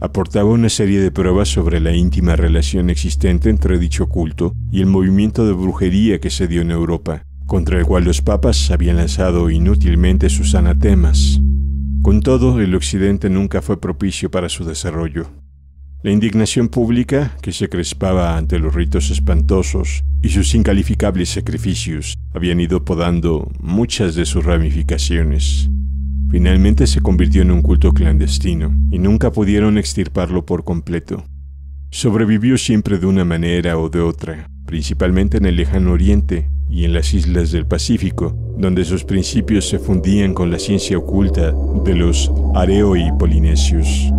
Aportaba una serie de pruebas sobre la íntima relación existente entre dicho culto y el movimiento de brujería que se dio en Europa, contra el cual los papas habían lanzado inútilmente sus anatemas. Con todo, el occidente nunca fue propicio para su desarrollo. La indignación pública, que se crespaba ante los ritos espantosos y sus incalificables sacrificios, habían ido podando muchas de sus ramificaciones. Finalmente se convirtió en un culto clandestino, y nunca pudieron extirparlo por completo. Sobrevivió siempre de una manera o de otra, principalmente en el lejano oriente y en las islas del Pacífico, donde sus principios se fundían con la ciencia oculta de los areoi polinesios.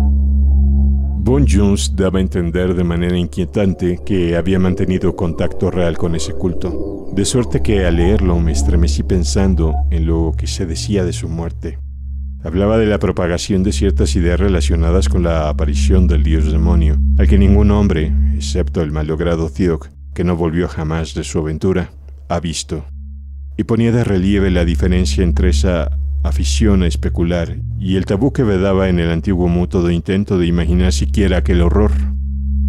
Von Junzt daba a entender de manera inquietante que había mantenido contacto real con ese culto, de suerte que al leerlo me estremecí pensando en lo que se decía de su muerte. Hablaba de la propagación de ciertas ideas relacionadas con la aparición del dios demonio, al que ningún hombre, excepto el malogrado T'yog, que no volvió jamás de su aventura, ha visto. Y ponía de relieve la diferencia entre esa afición a especular y el tabú que vedaba en el antiguo mutuo intento de imaginar siquiera aquel horror.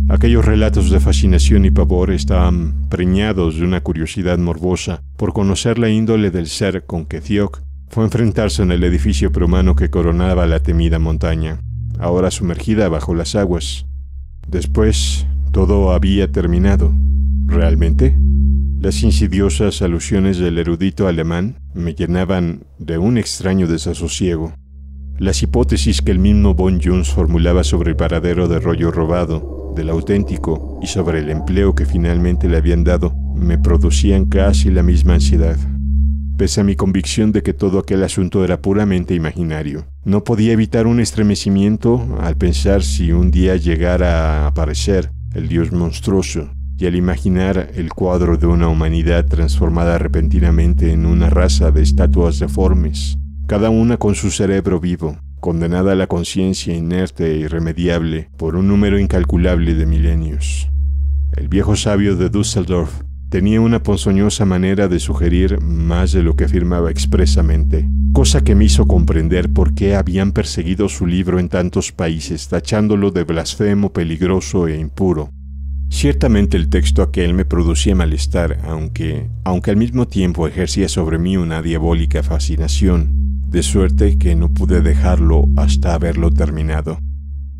Aquellos relatos de fascinación y pavor estaban preñados de una curiosidad morbosa por conocer la índole del ser con que T'yog fue a enfrentarse en el edificio prehumano que coronaba la temida montaña, ahora sumergida bajo las aguas. Después, todo había terminado. ¿Realmente? Las insidiosas alusiones del erudito alemán me llenaban de un extraño desasosiego. Las hipótesis que el mismo von Junzt formulaba sobre el paradero de rollo robado, del auténtico, y sobre el empleo que finalmente le habían dado, me producían casi la misma ansiedad. Pese a mi convicción de que todo aquel asunto era puramente imaginario, no podía evitar un estremecimiento al pensar si un día llegara a aparecer el dios monstruoso, y al imaginar el cuadro de una humanidad transformada repentinamente en una raza de estatuas deformes, cada una con su cerebro vivo, condenada a la conciencia inerte e irremediable por un número incalculable de milenios. El viejo sabio de Düsseldorf tenía una ponzoñosa manera de sugerir más de lo que afirmaba expresamente, cosa que me hizo comprender por qué habían perseguido su libro en tantos países, tachándolo de blasfemo, peligroso e impuro. Ciertamente el texto aquel me producía malestar, aunque, aunque al mismo tiempo ejercía sobre mí una diabólica fascinación, de suerte que no pude dejarlo hasta haberlo terminado.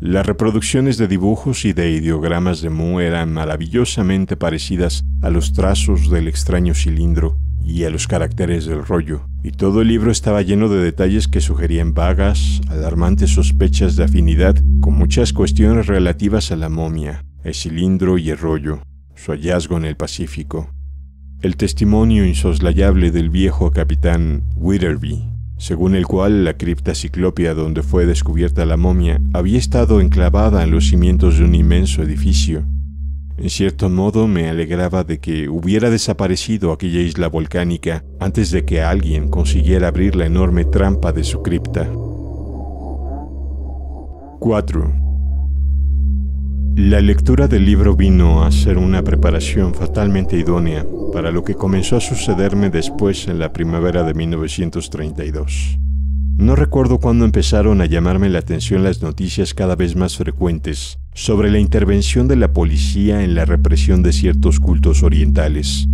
Las reproducciones de dibujos y de ideogramas de Mu eran maravillosamente parecidas a los trazos del extraño cilindro y a los caracteres del rollo, y todo el libro estaba lleno de detalles que sugerían vagas, alarmantes sospechas de afinidad con muchas cuestiones relativas a la momia, el cilindro y el rollo, su hallazgo en el Pacífico, el testimonio insoslayable del viejo capitán Witherby, según el cual la cripta ciclópea donde fue descubierta la momia había estado enclavada en los cimientos de un inmenso edificio. En cierto modo me alegraba de que hubiera desaparecido aquella isla volcánica antes de que alguien consiguiera abrir la enorme trampa de su cripta. cuatro. La lectura del libro vino a ser una preparación fatalmente idónea para lo que comenzó a sucederme después en la primavera de mil novecientos treinta y dos. No recuerdo cuándo empezaron a llamarme la atención las noticias cada vez más frecuentes sobre la intervención de la policía en la represión de ciertos cultos orientales.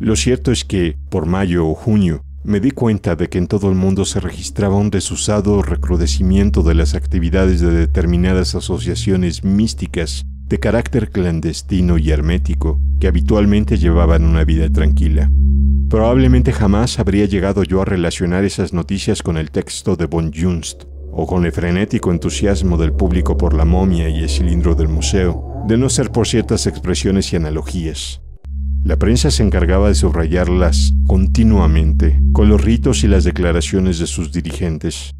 Lo cierto es que, por mayo o junio, me di cuenta de que en todo el mundo se registraba un desusado recrudecimiento de las actividades de determinadas asociaciones místicas de carácter clandestino y hermético que habitualmente llevaban una vida tranquila. Probablemente jamás habría llegado yo a relacionar esas noticias con el texto de von Junzt o con el frenético entusiasmo del público por la momia y el cilindro del museo, de no ser por ciertas expresiones y analogías. La prensa se encargaba de subrayarlas continuamente, con los ritos y las declaraciones de sus dirigentes.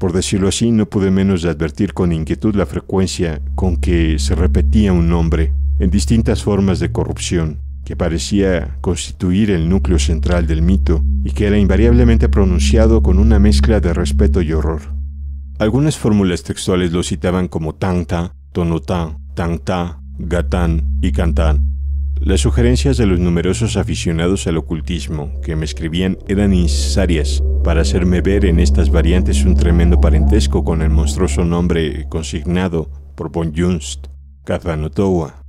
Por decirlo así, no pude menos de advertir con inquietud la frecuencia con que se repetía un nombre, en distintas formas de corrupción, que parecía constituir el núcleo central del mito y que era invariablemente pronunciado con una mezcla de respeto y horror. Algunas fórmulas textuales lo citaban como Tangta, Tonotá, Tangta, Gatán y Cantán. Las sugerencias de los numerosos aficionados al ocultismo que me escribían eran necesarias para hacerme ver en estas variantes un tremendo parentesco con el monstruoso nombre consignado por von Junzt, Ghatanothoa.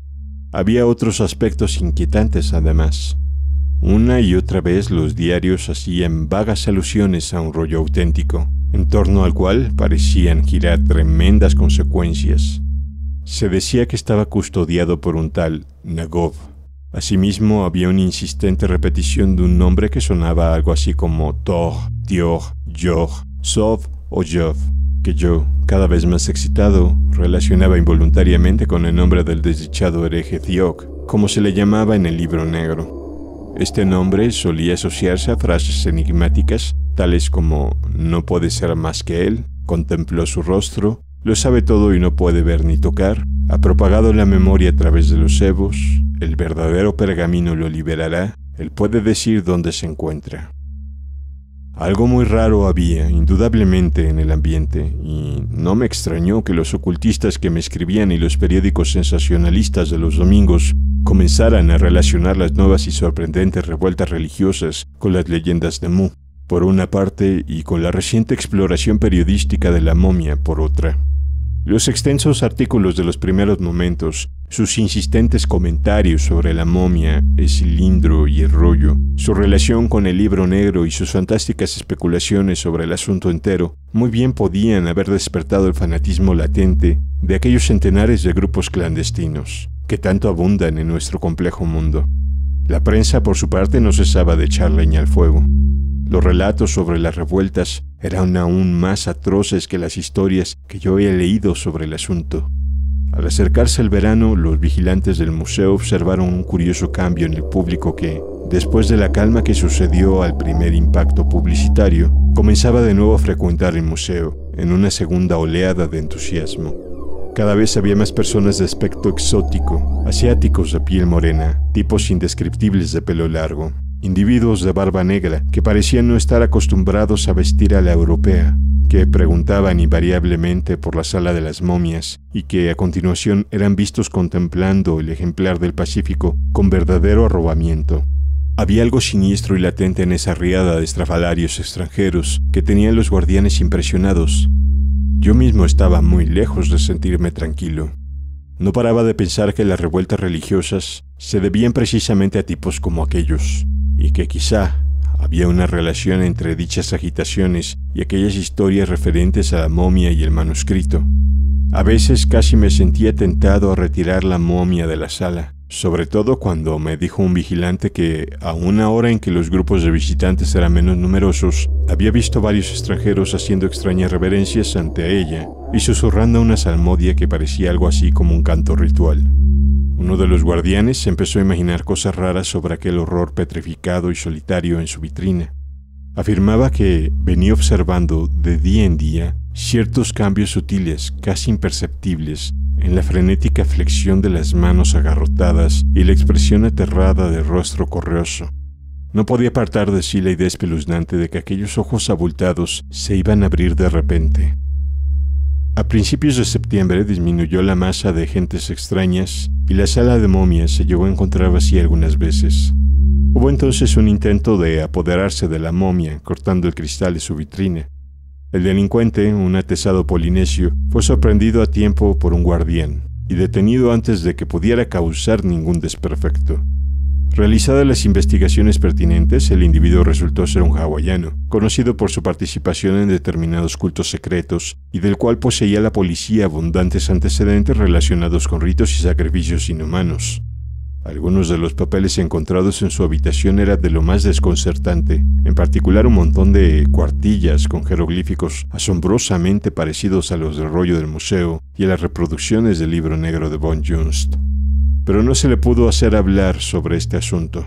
Había otros aspectos inquietantes además. Una y otra vez los diarios hacían vagas alusiones a un rollo auténtico, en torno al cual parecían girar tremendas consecuencias. Se decía que estaba custodiado por un tal Nagov. Asimismo, había una insistente repetición de un nombre que sonaba algo así como Tog, T'yog, Yog, Sov o Yov, que yo, cada vez más excitado, relacionaba involuntariamente con el nombre del desdichado hereje T'yog, como se le llamaba en el Libro Negro. Este nombre solía asociarse a frases enigmáticas, tales como «no puede ser más que él», «contempló su rostro», «lo sabe todo y no puede ver ni tocar», «ha propagado la memoria a través de los cebos», «el verdadero pergamino lo liberará», «él puede decir dónde se encuentra». Algo muy raro había, indudablemente, en el ambiente, y no me extrañó que los ocultistas que me escribían y los periódicos sensacionalistas de los domingos comenzaran a relacionar las nuevas y sorprendentes revueltas religiosas con las leyendas de Mu, por una parte, y con la reciente exploración periodística de la momia, por otra. Los extensos artículos de los primeros momentos, sus insistentes comentarios sobre la momia, el cilindro y el rollo, su relación con el Libro Negro y sus fantásticas especulaciones sobre el asunto entero, muy bien podían haber despertado el fanatismo latente de aquellos centenares de grupos clandestinos, que tanto abundan en nuestro complejo mundo. La prensa, por su parte, no cesaba de echar leña al fuego. Los relatos sobre las revueltas eran aún más atroces que las historias que yo había leído sobre el asunto. Al acercarse el verano, los vigilantes del museo observaron un curioso cambio en el público que, después de la calma que sucedió al primer impacto publicitario, comenzaba de nuevo a frecuentar el museo, en una segunda oleada de entusiasmo. Cada vez había más personas de aspecto exótico, asiáticos de piel morena, tipos indescriptibles de pelo largo, individuos de barba negra que parecían no estar acostumbrados a vestir a la europea, que preguntaban invariablemente por la sala de las momias y que a continuación eran vistos contemplando el ejemplar del Pacífico con verdadero arrobamiento. Había algo siniestro y latente en esa riada de estrafalarios extranjeros que tenían los guardianes impresionados. Yo mismo estaba muy lejos de sentirme tranquilo. No paraba de pensar que las revueltas religiosas se debían precisamente a tipos como aquellos, y que quizá había una relación entre dichas agitaciones y aquellas historias referentes a la momia y el manuscrito. A veces casi me sentía tentado a retirar la momia de la sala, sobre todo cuando me dijo un vigilante que, a una hora en que los grupos de visitantes eran menos numerosos, había visto varios extranjeros haciendo extrañas reverencias ante ella y susurrando una salmodia que parecía algo así como un canto ritual. Uno de los guardianes empezó a imaginar cosas raras sobre aquel horror petrificado y solitario en su vitrina. Afirmaba que venía observando de día en día ciertos cambios sutiles, casi imperceptibles, en la frenética flexión de las manos agarrotadas y la expresión aterrada del rostro correoso. No podía apartar de sí la idea espeluznante de que aquellos ojos abultados se iban a abrir de repente. A principios de septiembre disminuyó la masa de gentes extrañas y la sala de momias se llegó a encontrar vacía algunas veces. Hubo entonces un intento de apoderarse de la momia cortando el cristal de su vitrina. El delincuente, un atezado polinesio, fue sorprendido a tiempo por un guardián y detenido antes de que pudiera causar ningún desperfecto. Realizadas las investigaciones pertinentes, el individuo resultó ser un hawaiano, conocido por su participación en determinados cultos secretos y del cual poseía la policía abundantes antecedentes relacionados con ritos y sacrificios inhumanos. Algunos de los papeles encontrados en su habitación eran de lo más desconcertante, en particular un montón de cuartillas con jeroglíficos asombrosamente parecidos a los del rollo del museo y a las reproducciones del Libro Negro de von Junzt. Pero no se le pudo hacer hablar sobre este asunto.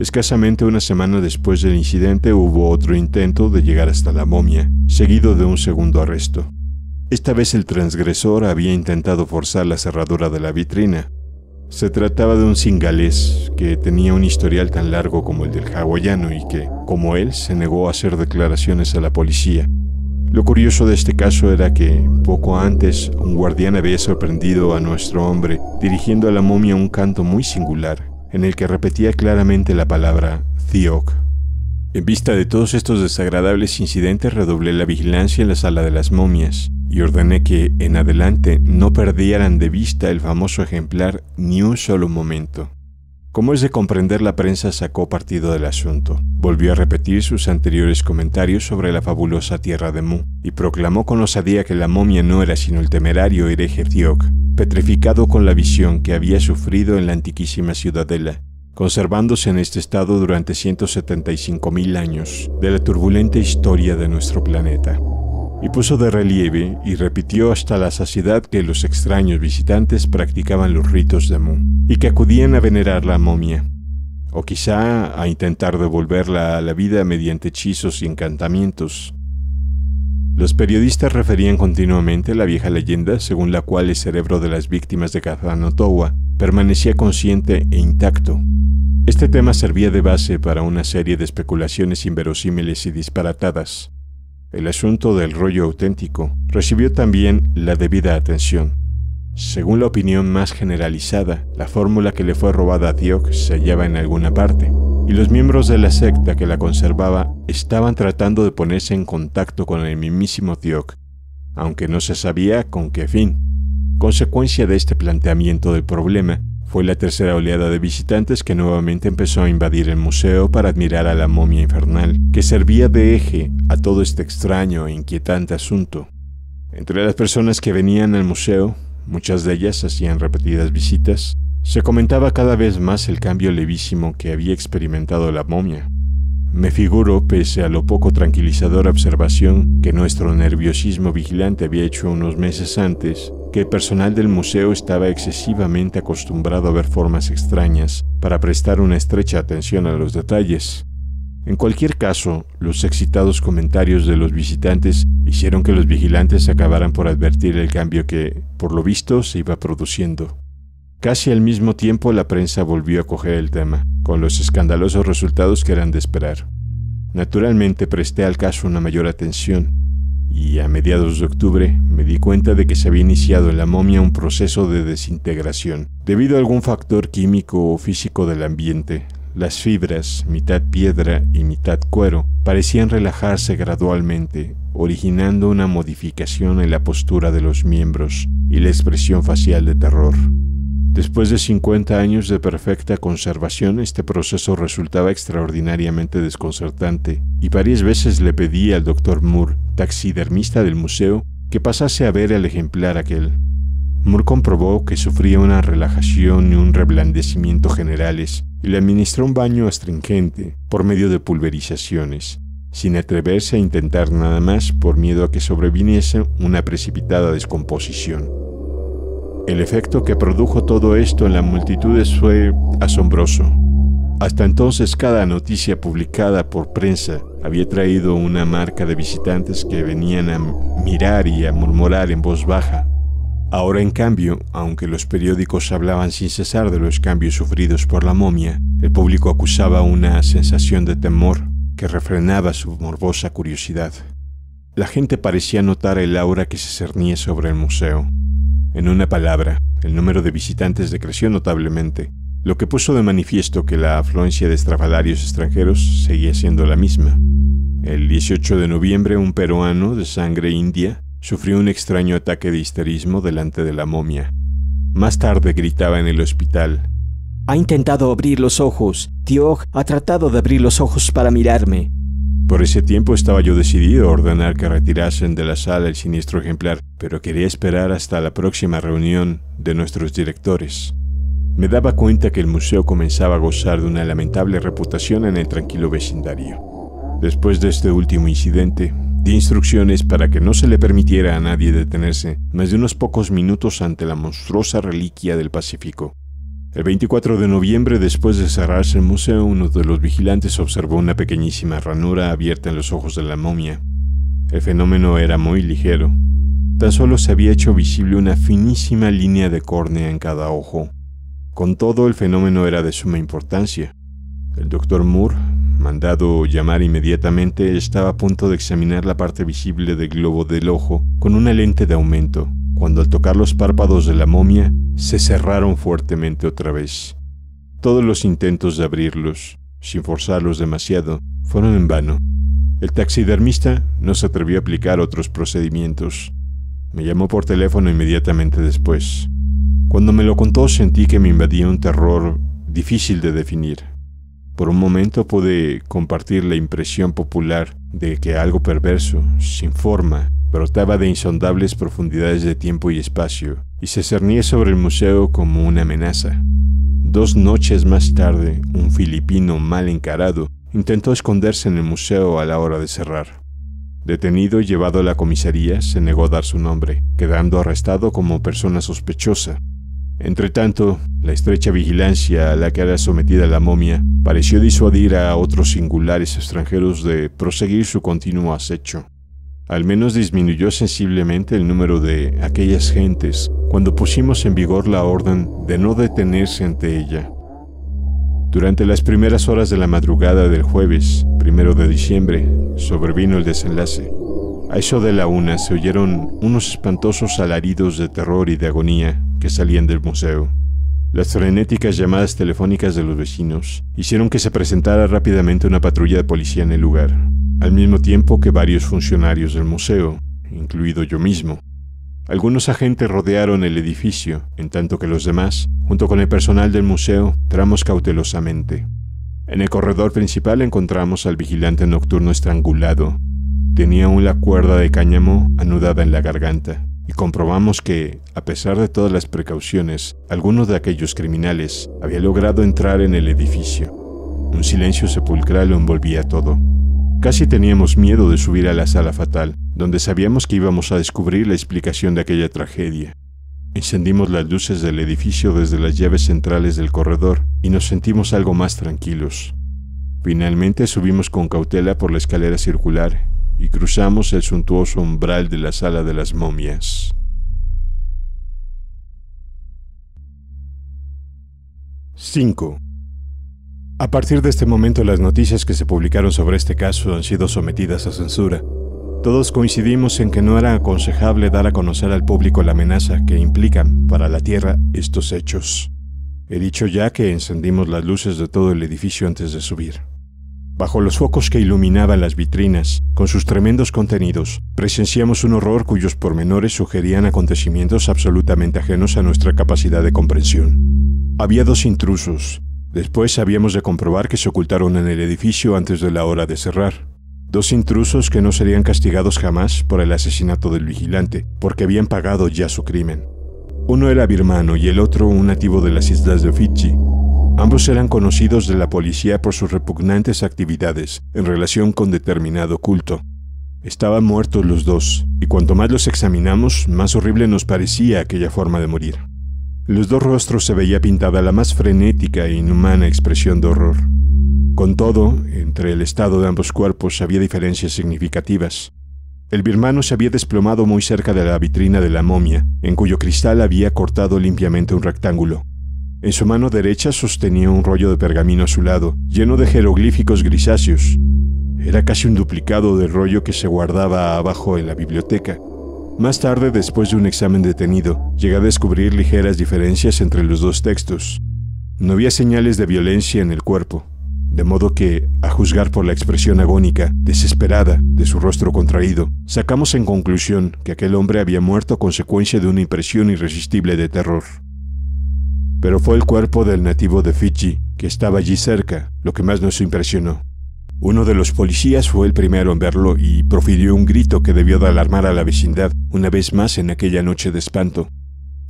Escasamente una semana después del incidente hubo otro intento de llegar hasta la momia, seguido de un segundo arresto. Esta vez el transgresor había intentado forzar la cerradura de la vitrina. Se trataba de un singalés que tenía un historial tan largo como el del hawaiano y que, como él, se negó a hacer declaraciones a la policía. Lo curioso de este caso era que, poco antes, un guardián había sorprendido a nuestro hombre dirigiendo a la momia un canto muy singular, en el que repetía claramente la palabra T'yog. En vista de todos estos desagradables incidentes, redoblé la vigilancia en la sala de las momias y ordené que, en adelante, no perdieran de vista el famoso ejemplar ni un solo momento. Como es de comprender, la prensa sacó partido del asunto, volvió a repetir sus anteriores comentarios sobre la fabulosa tierra de Mu, y proclamó con osadía que la momia no era sino el temerario hereje T'yog, petrificado con la visión que había sufrido en la antiquísima ciudadela, conservándose en este estado durante ciento setenta y cinco mil años de la turbulenta historia de nuestro planeta. Y puso de relieve y repitió hasta la saciedad que los extraños visitantes practicaban los ritos de Mu, y que acudían a venerar la momia, o quizá a intentar devolverla a la vida mediante hechizos y encantamientos. Los periodistas referían continuamente la vieja leyenda según la cual el cerebro de las víctimas de Ghatanothoa permanecía consciente e intacto. Este tema servía de base para una serie de especulaciones inverosímiles y disparatadas. El asunto del rollo auténtico recibió también la debida atención. Según la opinión más generalizada, la fórmula que le fue robada a T'yog se hallaba en alguna parte, y los miembros de la secta que la conservaba estaban tratando de ponerse en contacto con el mismísimo T'yog, aunque no se sabía con qué fin. Consecuencia de este planteamiento del problema fue la tercera oleada de visitantes que nuevamente empezó a invadir el museo para admirar a la momia infernal, que servía de eje a todo este extraño e inquietante asunto. Entre las personas que venían al museo, muchas de ellas hacían repetidas visitas, se comentaba cada vez más el cambio levísimo que había experimentado la momia. Me figuro, pese a lo poco tranquilizadora observación que nuestro nerviosismo vigilante había hecho unos meses antes, que el personal del museo estaba excesivamente acostumbrado a ver formas extrañas para prestar una estrecha atención a los detalles. En cualquier caso, los excitados comentarios de los visitantes hicieron que los vigilantes acabaran por advertir el cambio que, por lo visto, se iba produciendo. Casi al mismo tiempo, la prensa volvió a coger el tema, con los escandalosos resultados que eran de esperar. Naturalmente, presté al caso una mayor atención, y a mediados de octubre me di cuenta de que se había iniciado en la momia un proceso de desintegración, debido a algún factor químico o físico del ambiente. Las fibras, mitad piedra y mitad cuero, parecían relajarse gradualmente, originando una modificación en la postura de los miembros y la expresión facial de terror. Después de cincuenta años de perfecta conservación, este proceso resultaba extraordinariamente desconcertante, y varias veces le pedí al doctor Moore, taxidermista del museo, que pasase a ver el ejemplar aquel. Moore comprobó que sufría una relajación y un reblandecimiento generales y le administró un baño astringente por medio de pulverizaciones, sin atreverse a intentar nada más por miedo a que sobreviniese una precipitada descomposición. El efecto que produjo todo esto en las multitudes fue asombroso. Hasta entonces cada noticia publicada por prensa había traído una marca de visitantes que venían a mirar y a murmurar en voz baja. Ahora, en cambio, aunque los periódicos hablaban sin cesar de los cambios sufridos por la momia, el público acusaba una sensación de temor que refrenaba su morbosa curiosidad. La gente parecía notar el aura que se cernía sobre el museo. En una palabra, el número de visitantes decreció notablemente, lo que puso de manifiesto que la afluencia de estrafalarios extranjeros seguía siendo la misma. El dieciocho de noviembre, un peruano de sangre india sufrió un extraño ataque de histerismo delante de la momia. Más tarde gritaba en el hospital: «Ha intentado abrir los ojos. T'yog ha tratado de abrir los ojos para mirarme». Por ese tiempo estaba yo decidido a ordenar que retirasen de la sala el siniestro ejemplar, pero quería esperar hasta la próxima reunión de nuestros directores. Me daba cuenta que el museo comenzaba a gozar de una lamentable reputación en el tranquilo vecindario. Después de este último incidente, di instrucciones para que no se le permitiera a nadie detenerse más de unos pocos minutos ante la monstruosa reliquia del Pacífico. El veinticuatro de noviembre, después de cerrarse el museo, uno de los vigilantes observó una pequeñísima ranura abierta en los ojos de la momia. El fenómeno era muy ligero. Tan solo se había hecho visible una finísima línea de córnea en cada ojo. Con todo, el fenómeno era de suma importancia. El doctor Moore, mandado llamar inmediatamente, estaba a punto de examinar la parte visible del globo del ojo con una lente de aumento, cuando al tocar los párpados de la momia, se cerraron fuertemente otra vez. Todos los intentos de abrirlos, sin forzarlos demasiado, fueron en vano. El taxidermista no se atrevió a aplicar otros procedimientos. Me llamó por teléfono inmediatamente después. Cuando me lo contó, sentí que me invadía un terror difícil de definir. Por un momento pude compartir la impresión popular de que algo perverso, sin forma, brotaba de insondables profundidades de tiempo y espacio, y se cernía sobre el museo como una amenaza. Dos noches más tarde, un filipino mal encarado intentó esconderse en el museo a la hora de cerrar. Detenido y llevado a la comisaría, se negó a dar su nombre, quedando arrestado como persona sospechosa. Entretanto, la estrecha vigilancia a la que era sometida la momia pareció disuadir a otros singulares extranjeros de proseguir su continuo acecho. Al menos disminuyó sensiblemente el número de aquellas gentes cuando pusimos en vigor la orden de no detenerse ante ella. Durante las primeras horas de la madrugada del jueves, primero de diciembre, sobrevino el desenlace. A eso de la una se oyeron unos espantosos alaridos de terror y de agonía que salían del museo. Las frenéticas llamadas telefónicas de los vecinos hicieron que se presentara rápidamente una patrulla de policía en el lugar, al mismo tiempo que varios funcionarios del museo, incluido yo mismo. Algunos agentes rodearon el edificio, en tanto que los demás, junto con el personal del museo, entramos cautelosamente. En el corredor principal encontramos al vigilante nocturno estrangulado. Tenía una cuerda de cáñamo anudada en la garganta, y comprobamos que, a pesar de todas las precauciones, alguno de aquellos criminales había logrado entrar en el edificio. Un silencio sepulcral lo envolvía todo. Casi teníamos miedo de subir a la sala fatal, donde sabíamos que íbamos a descubrir la explicación de aquella tragedia. Encendimos las luces del edificio desde las llaves centrales del corredor y nos sentimos algo más tranquilos. Finalmente subimos con cautela por la escalera circular y cruzamos el suntuoso umbral de la sala de las momias. cinco. A partir de este momento, las noticias que se publicaron sobre este caso han sido sometidas a censura. Todos coincidimos en que no era aconsejable dar a conocer al público la amenaza que implican para la Tierra estos hechos. He dicho ya que encendimos las luces de todo el edificio antes de subir. Bajo los focos que iluminaban las vitrinas, con sus tremendos contenidos, presenciamos un horror cuyos pormenores sugerían acontecimientos absolutamente ajenos a nuestra capacidad de comprensión. Había dos intrusos. Después habíamos de comprobar que se ocultaron en el edificio antes de la hora de cerrar. Dos intrusos que no serían castigados jamás por el asesinato del vigilante, porque habían pagado ya su crimen. Uno era birmano y el otro un nativo de las islas de Fiji. Ambos eran conocidos de la policía por sus repugnantes actividades en relación con determinado culto. Estaban muertos los dos, y cuanto más los examinamos, más horrible nos parecía aquella forma de morir. Los dos rostros se veía pintada la más frenética e inhumana expresión de horror. Con todo, entre el estado de ambos cuerpos había diferencias significativas. El birmano se había desplomado muy cerca de la vitrina de la momia, en cuyo cristal había cortado limpiamente un rectángulo. En su mano derecha sostenía un rollo de pergamino azulado, lleno de jeroglíficos grisáceos. Era casi un duplicado del rollo que se guardaba abajo en la biblioteca. Más tarde, después de un examen detenido, llegué a descubrir ligeras diferencias entre los dos textos. No había señales de violencia en el cuerpo, de modo que, a juzgar por la expresión agónica, desesperada, de su rostro contraído, sacamos en conclusión que aquel hombre había muerto a consecuencia de una impresión irresistible de terror. Pero fue el cuerpo del nativo de Fiji, que estaba allí cerca, lo que más nos impresionó. Uno de los policías fue el primero en verlo y profirió un grito que debió de alarmar a la vecindad una vez más en aquella noche de espanto.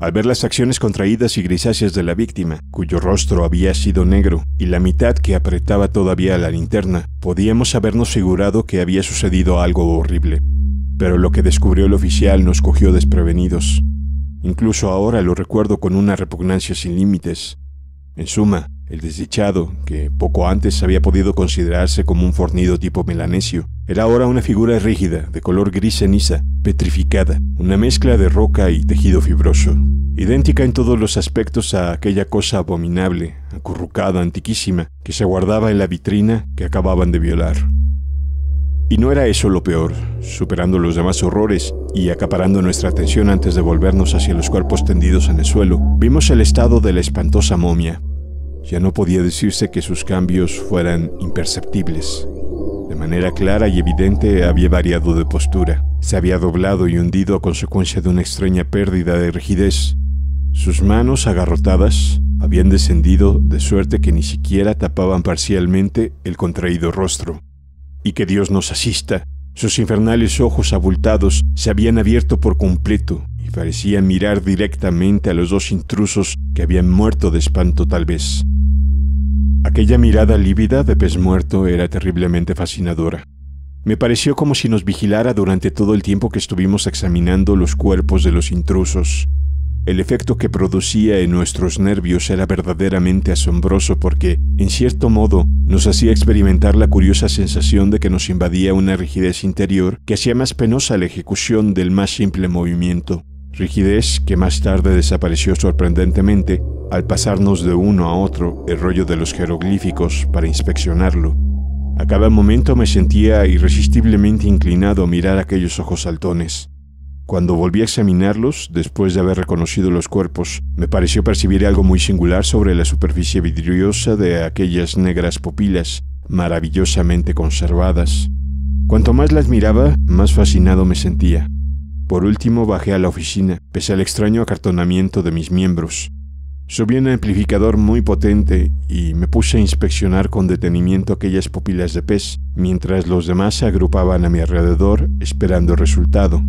Al ver las facciones contraídas y grisáceas de la víctima, cuyo rostro había sido negro, y la mitad que apretaba todavía la linterna, podíamos habernos figurado que había sucedido algo horrible. Pero lo que descubrió el oficial nos cogió desprevenidos. Incluso ahora lo recuerdo con una repugnancia sin límites. En suma, El desdichado, que poco antes había podido considerarse como un fornido tipo melanesio, era ahora una figura rígida, de color gris ceniza, petrificada, una mezcla de roca y tejido fibroso, idéntica en todos los aspectos a aquella cosa abominable, acurrucada, antiquísima, que se guardaba en la vitrina que acababan de violar. Y no era eso lo peor, superando los demás horrores y acaparando nuestra atención antes de volvernos hacia los cuerpos tendidos en el suelo, vimos el estado de la espantosa momia. Ya no podía decirse que sus cambios fueran imperceptibles. De manera clara y evidente había variado de postura. Se había doblado y hundido a consecuencia de una extraña pérdida de rigidez. Sus manos agarrotadas habían descendido de suerte que ni siquiera tapaban parcialmente el contraído rostro. Y que Dios nos asista. Sus infernales ojos abultados se habían abierto por completo y parecían mirar directamente a los dos intrusos que habían muerto de espanto tal vez. Aquella mirada lívida de pez muerto era terriblemente fascinadora. Me pareció como si nos vigilara durante todo el tiempo que estuvimos examinando los cuerpos de los intrusos. El efecto que producía en nuestros nervios era verdaderamente asombroso porque, en cierto modo, nos hacía experimentar la curiosa sensación de que nos invadía una rigidez interior que hacía más penosa la ejecución del más simple movimiento. Rigidez que más tarde desapareció sorprendentemente al pasarnos de uno a otro el rollo de los jeroglíficos para inspeccionarlo. A cada momento me sentía irresistiblemente inclinado a mirar aquellos ojos saltones. Cuando volví a examinarlos, después de haber reconocido los cuerpos, me pareció percibir algo muy singular sobre la superficie vidriosa de aquellas negras pupilas, maravillosamente conservadas. Cuanto más las miraba, más fascinado me sentía. Por último bajé a la oficina, pese al extraño acartonamiento de mis miembros. Subí un amplificador muy potente y me puse a inspeccionar con detenimiento aquellas pupilas de pez, mientras los demás se agrupaban a mi alrededor esperando el resultado.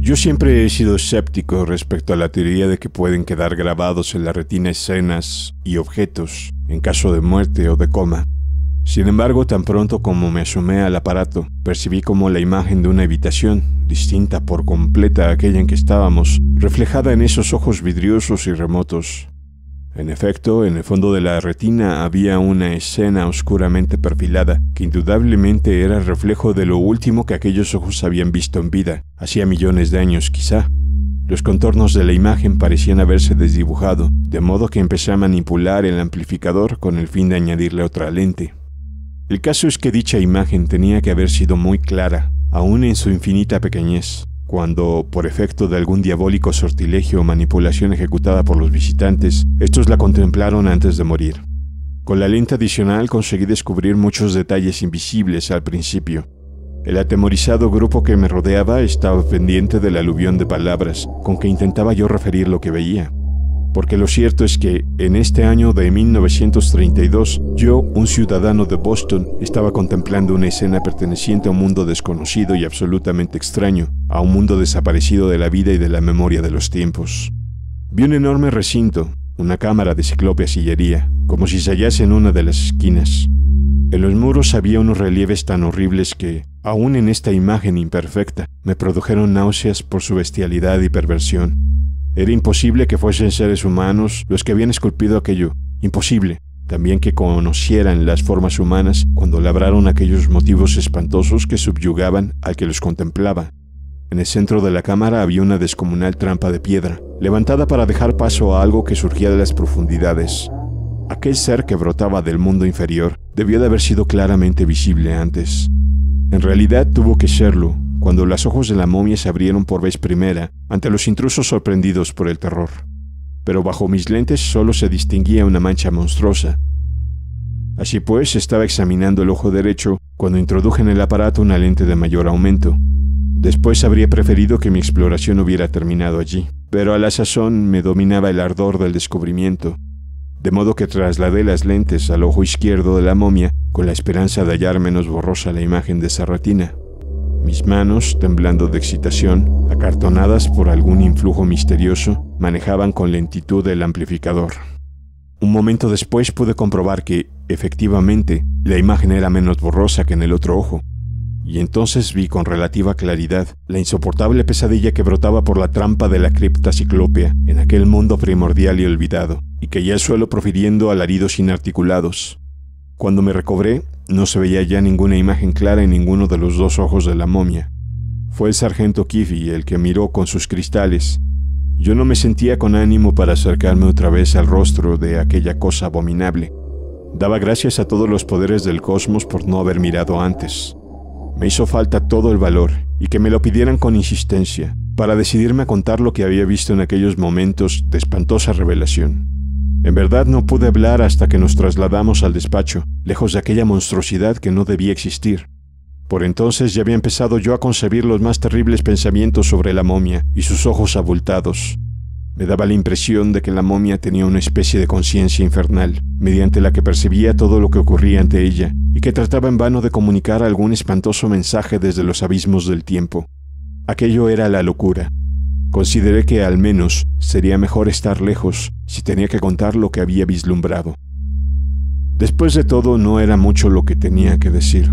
Yo siempre he sido escéptico respecto a la teoría de que pueden quedar grabados en la retina escenas y objetos en caso de muerte o de coma. Sin embargo, tan pronto como me asomé al aparato, percibí como la imagen de una habitación, distinta por completa a aquella en que estábamos, reflejada en esos ojos vidriosos y remotos. En efecto, en el fondo de la retina había una escena oscuramente perfilada, que indudablemente era el reflejo de lo último que aquellos ojos habían visto en vida, hacía millones de años quizá. Los contornos de la imagen parecían haberse desdibujado, de modo que empecé a manipular el amplificador con el fin de añadirle otra lente. El caso es que dicha imagen tenía que haber sido muy clara, aún en su infinita pequeñez. Cuando, por efecto de algún diabólico sortilegio o manipulación ejecutada por los visitantes, estos la contemplaron antes de morir. Con la lente adicional conseguí descubrir muchos detalles invisibles al principio. El atemorizado grupo que me rodeaba estaba pendiente del aluvión de palabras con que intentaba yo referir lo que veía. Porque lo cierto es que, en este año de mil novecientos treinta y dos, yo, un ciudadano de Boston, estaba contemplando una escena perteneciente a un mundo desconocido y absolutamente extraño, a un mundo desaparecido de la vida y de la memoria de los tiempos. Vi un enorme recinto, una cámara de ciclópea sillería, como si se hallase en una de las esquinas. En los muros había unos relieves tan horribles que, aún en esta imagen imperfecta, me produjeron náuseas por su bestialidad y perversión. Era imposible que fuesen seres humanos los que habían esculpido aquello. Imposible también que conocieran las formas humanas cuando labraron aquellos motivos espantosos que subyugaban al que los contemplaba. En el centro de la cámara había una descomunal trampa de piedra, levantada para dejar paso a algo que surgía de las profundidades. Aquel ser que brotaba del mundo inferior debió de haber sido claramente visible antes. En realidad tuvo que serlo, cuando los ojos de la momia se abrieron por vez primera ante los intrusos sorprendidos por el terror. Pero bajo mis lentes solo se distinguía una mancha monstruosa. Así pues, estaba examinando el ojo derecho cuando introduje en el aparato una lente de mayor aumento. Después habría preferido que mi exploración hubiera terminado allí, pero a la sazón me dominaba el ardor del descubrimiento, de modo que trasladé las lentes al ojo izquierdo de la momia con la esperanza de hallar menos borrosa la imagen de esa retina. Mis manos, temblando de excitación, acartonadas por algún influjo misterioso, manejaban con lentitud el amplificador. Un momento después pude comprobar que, efectivamente, la imagen era menos borrosa que en el otro ojo, y entonces vi con relativa claridad la insoportable pesadilla que brotaba por la trampa de la cripta ciclópea en aquel mundo primordial y olvidado, y caí al suelo profiriendo alaridos inarticulados. Cuando me recobré, no se veía ya ninguna imagen clara en ninguno de los dos ojos de la momia. Fue el sargento Kiffy el que miró con sus cristales. Yo no me sentía con ánimo para acercarme otra vez al rostro de aquella cosa abominable. Daba gracias a todos los poderes del cosmos por no haber mirado antes. Me hizo falta todo el valor, y que me lo pidieran con insistencia, para decidirme a contar lo que había visto en aquellos momentos de espantosa revelación. En verdad no pude hablar hasta que nos trasladamos al despacho, lejos de aquella monstruosidad que no debía existir. Por entonces ya había empezado yo a concebir los más terribles pensamientos sobre la momia y sus ojos abultados. Me daba la impresión de que la momia tenía una especie de conciencia infernal, mediante la que percibía todo lo que ocurría ante ella, y que trataba en vano de comunicar algún espantoso mensaje desde los abismos del tiempo. Aquello era la locura. Consideré que al menos sería mejor estar lejos si tenía que contar lo que había vislumbrado. Después de todo, no era mucho lo que tenía que decir.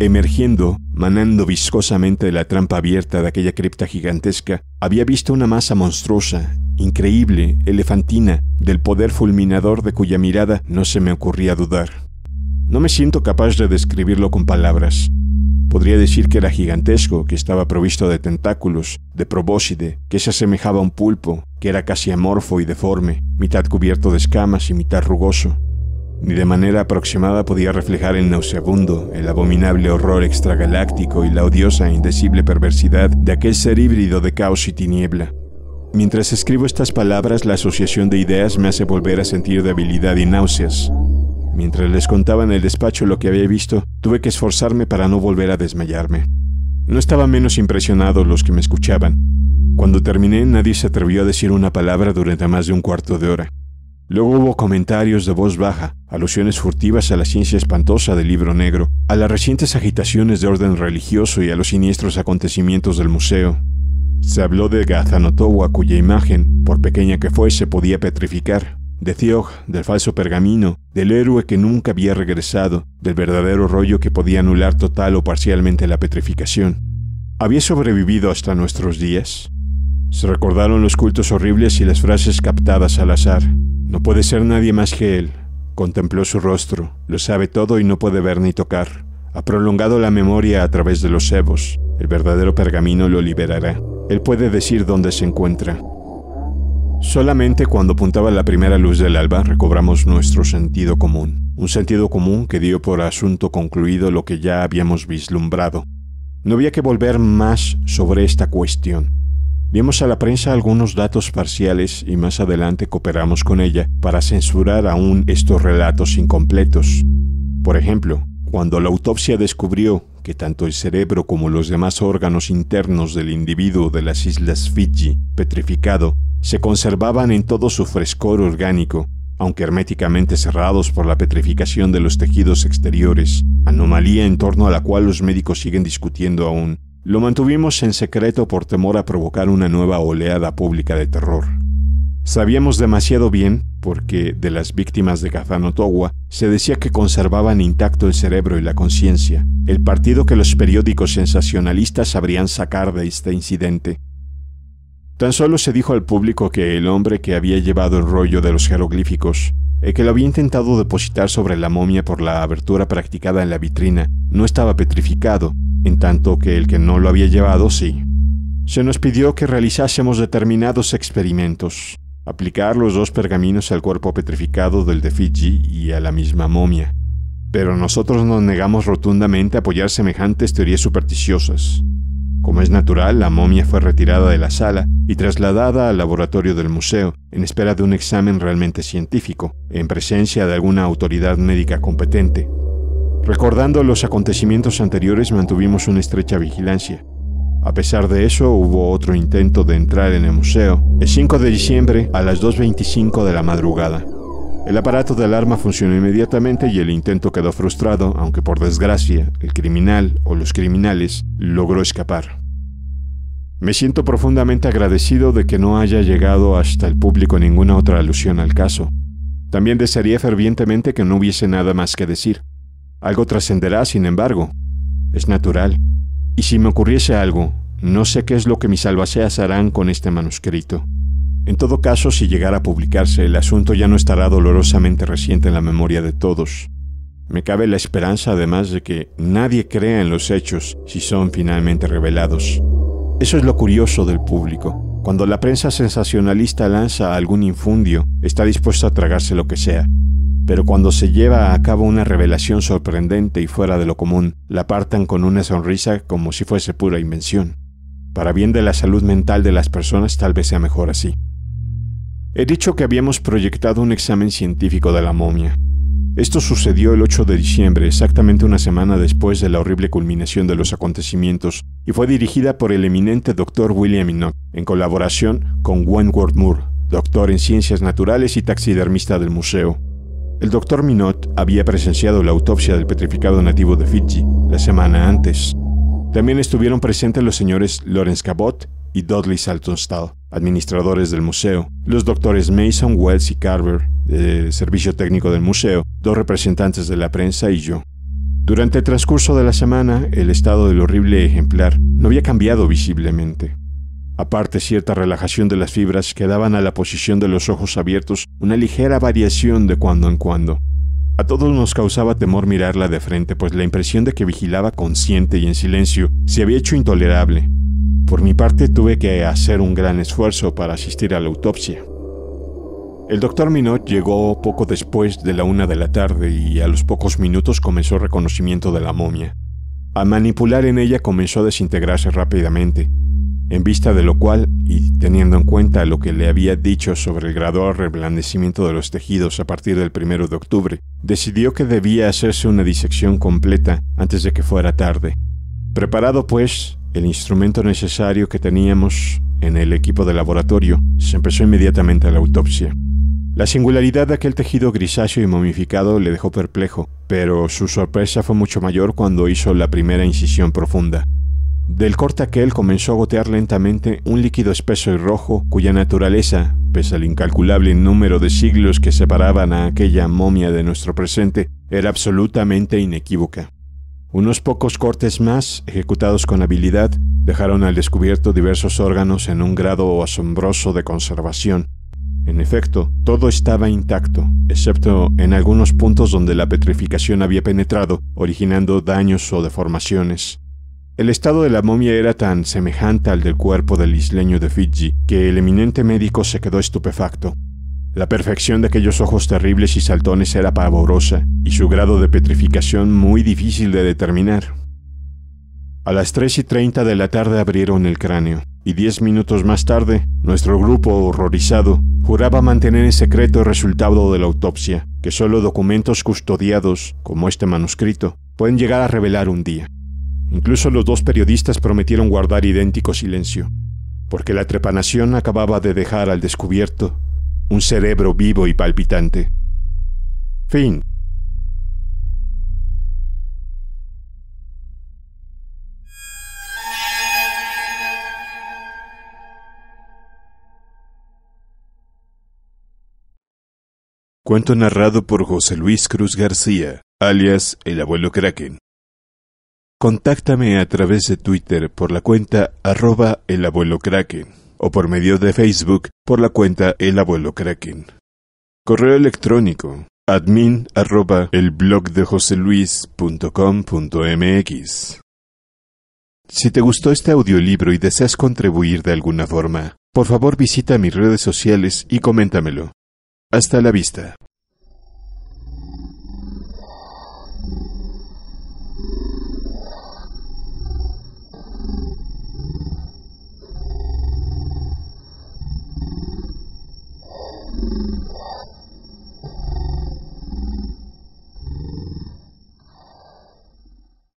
Emergiendo, manando viscosamente de la trampa abierta de aquella cripta gigantesca, había visto una masa monstruosa, increíble, elefantina, del poder fulminador de cuya mirada no se me ocurría dudar. No me siento capaz de describirlo con palabras. Podría decir que era gigantesco, que estaba provisto de tentáculos, de probóscide, que se asemejaba a un pulpo, que era casi amorfo y deforme, mitad cubierto de escamas y mitad rugoso. Ni de manera aproximada podía reflejar el nauseabundo, el abominable horror extragaláctico y la odiosa e indecible perversidad de aquel ser híbrido de caos y tiniebla. Mientras escribo estas palabras, la asociación de ideas me hace volver a sentir debilidad y náuseas. Mientras les contaba en el despacho lo que había visto, tuve que esforzarme para no volver a desmayarme. No estaban menos impresionados los que me escuchaban. Cuando terminé, nadie se atrevió a decir una palabra durante más de un cuarto de hora. Luego hubo comentarios de voz baja, alusiones furtivas a la ciencia espantosa del Libro Negro, a las recientes agitaciones de orden religioso y a los siniestros acontecimientos del museo. Se habló de Ghatanothoa, cuya imagen, por pequeña que fuese, podía petrificar, de T'yog, del falso pergamino, del héroe que nunca había regresado, del verdadero rollo que podía anular total o parcialmente la petrificación. ¿Había sobrevivido hasta nuestros días? Se recordaron los cultos horribles y las frases captadas al azar. No puede ser nadie más que él. Contempló su rostro. Lo sabe todo y no puede ver ni tocar. Ha prolongado la memoria a través de los cebos. El verdadero pergamino lo liberará. Él puede decir dónde se encuentra. Solamente cuando apuntaba la primera luz del alba recobramos nuestro sentido común. Un sentido común que dio por asunto concluido lo que ya habíamos vislumbrado. No había que volver más sobre esta cuestión. Dimos a la prensa algunos datos parciales y más adelante cooperamos con ella para censurar aún estos relatos incompletos. Por ejemplo, cuando la autopsia descubrió que tanto el cerebro como los demás órganos internos del individuo de las islas Fiji, petrificado, se conservaban en todo su frescor orgánico, aunque herméticamente cerrados por la petrificación de los tejidos exteriores, anomalía en torno a la cual los médicos siguen discutiendo aún. Lo mantuvimos en secreto por temor a provocar una nueva oleada pública de terror. Sabíamos demasiado bien, porque de las víctimas de Ghatanothoa se decía que conservaban intacto el cerebro y la conciencia, el partido que los periódicos sensacionalistas sabrían sacar de este incidente. Tan solo se dijo al público que el hombre que había llevado el rollo de los jeroglíficos, el que lo había intentado depositar sobre la momia por la abertura practicada en la vitrina, no estaba petrificado, en tanto que el que no lo había llevado, sí. Se nos pidió que realizásemos determinados experimentos, aplicar los dos pergaminos al cuerpo petrificado del de Fiji y a la misma momia. Pero nosotros nos negamos rotundamente a apoyar semejantes teorías supersticiosas. Como es natural, la momia fue retirada de la sala y trasladada al laboratorio del museo, en espera de un examen realmente científico, en presencia de alguna autoridad médica competente. Recordando los acontecimientos anteriores, mantuvimos una estrecha vigilancia. A pesar de eso, hubo otro intento de entrar en el museo, el cinco de diciembre a las dos veinticinco de la madrugada. El aparato de alarma funcionó inmediatamente y el intento quedó frustrado, aunque por desgracia, el criminal o los criminales logró escapar. Me siento profundamente agradecido de que no haya llegado hasta el público ninguna otra alusión al caso. También desearía fervientemente que no hubiese nada más que decir. Algo trascenderá, sin embargo. Es natural. Y si me ocurriese algo, no sé qué es lo que mis albaceas harán con este manuscrito. En todo caso, si llegara a publicarse, el asunto ya no estará dolorosamente reciente en la memoria de todos. Me cabe la esperanza, además, de que nadie crea en los hechos si son finalmente revelados. Eso es lo curioso del público. Cuando la prensa sensacionalista lanza algún infundio, está dispuesta a tragarse lo que sea. Pero cuando se lleva a cabo una revelación sorprendente y fuera de lo común, la apartan con una sonrisa como si fuese pura invención. Para bien de la salud mental de las personas, tal vez sea mejor así. He dicho que habíamos proyectado un examen científico de la momia. Esto sucedió el ocho de diciembre, exactamente una semana después de la horrible culminación de los acontecimientos, y fue dirigida por el eminente doctor William Enoch, en colaboración con Wentworth Moore, doctor en ciencias naturales y taxidermista del museo. El doctor Minot había presenciado la autopsia del petrificado nativo de Fiji la semana antes. También estuvieron presentes los señores Lawrence Cabot y Dudley Saltonstall, administradores del museo, los doctores Mason, Wells y Carver, del servicio técnico del museo, dos representantes de la prensa y yo. Durante el transcurso de la semana, el estado del horrible ejemplar no había cambiado visiblemente. Aparte cierta relajación de las fibras que daban a la posición de los ojos abiertos una ligera variación de cuando en cuando. A todos nos causaba temor mirarla de frente, pues la impresión de que vigilaba consciente y en silencio se había hecho intolerable. Por mi parte tuve que hacer un gran esfuerzo para asistir a la autopsia. El doctor Minot llegó poco después de la una de la tarde y a los pocos minutos comenzó el reconocimiento de la momia. Al manipular en ella comenzó a desintegrarse rápidamente. En vista de lo cual, y teniendo en cuenta lo que le había dicho sobre el gradual reblandecimiento de los tejidos a partir del primero de octubre, decidió que debía hacerse una disección completa antes de que fuera tarde. Preparado, pues, el instrumento necesario que teníamos en el equipo de laboratorio, se empezó inmediatamente la autopsia. La singularidad de aquel tejido grisáceo y momificado le dejó perplejo, pero su sorpresa fue mucho mayor cuando hizo la primera incisión profunda. Del corte aquel comenzó a gotear lentamente un líquido espeso y rojo, cuya naturaleza, pese al incalculable número de siglos que separaban a aquella momia de nuestro presente, era absolutamente inequívoca. Unos pocos cortes más, ejecutados con habilidad, dejaron al descubierto diversos órganos en un grado asombroso de conservación. En efecto, todo estaba intacto, excepto en algunos puntos donde la petrificación había penetrado, originando daños o deformaciones. El estado de la momia era tan semejante al del cuerpo del isleño de Fiji que el eminente médico se quedó estupefacto. La perfección de aquellos ojos terribles y saltones era pavorosa y su grado de petrificación muy difícil de determinar. A las tres y treinta de la tarde abrieron el cráneo y diez minutos más tarde nuestro grupo horrorizado juraba mantener en secreto el resultado de la autopsia, que solo documentos custodiados como este manuscrito pueden llegar a revelar un día. Incluso los dos periodistas prometieron guardar idéntico silencio, porque la trepanación acababa de dejar al descubierto un cerebro vivo y palpitante. Fin. Cuento narrado por José Luis Cruz García, alias El Abuelo Kraken. Contáctame a través de Twitter por la cuenta arroba El Abuelo Kraken o por medio de Facebook por la cuenta El Abuelo Kraken. Correo electrónico admin arroba el blog de joseluis punto com punto mx. Si te gustó este audiolibro y deseas contribuir de alguna forma, por favor visita mis redes sociales y coméntamelo. Hasta la vista.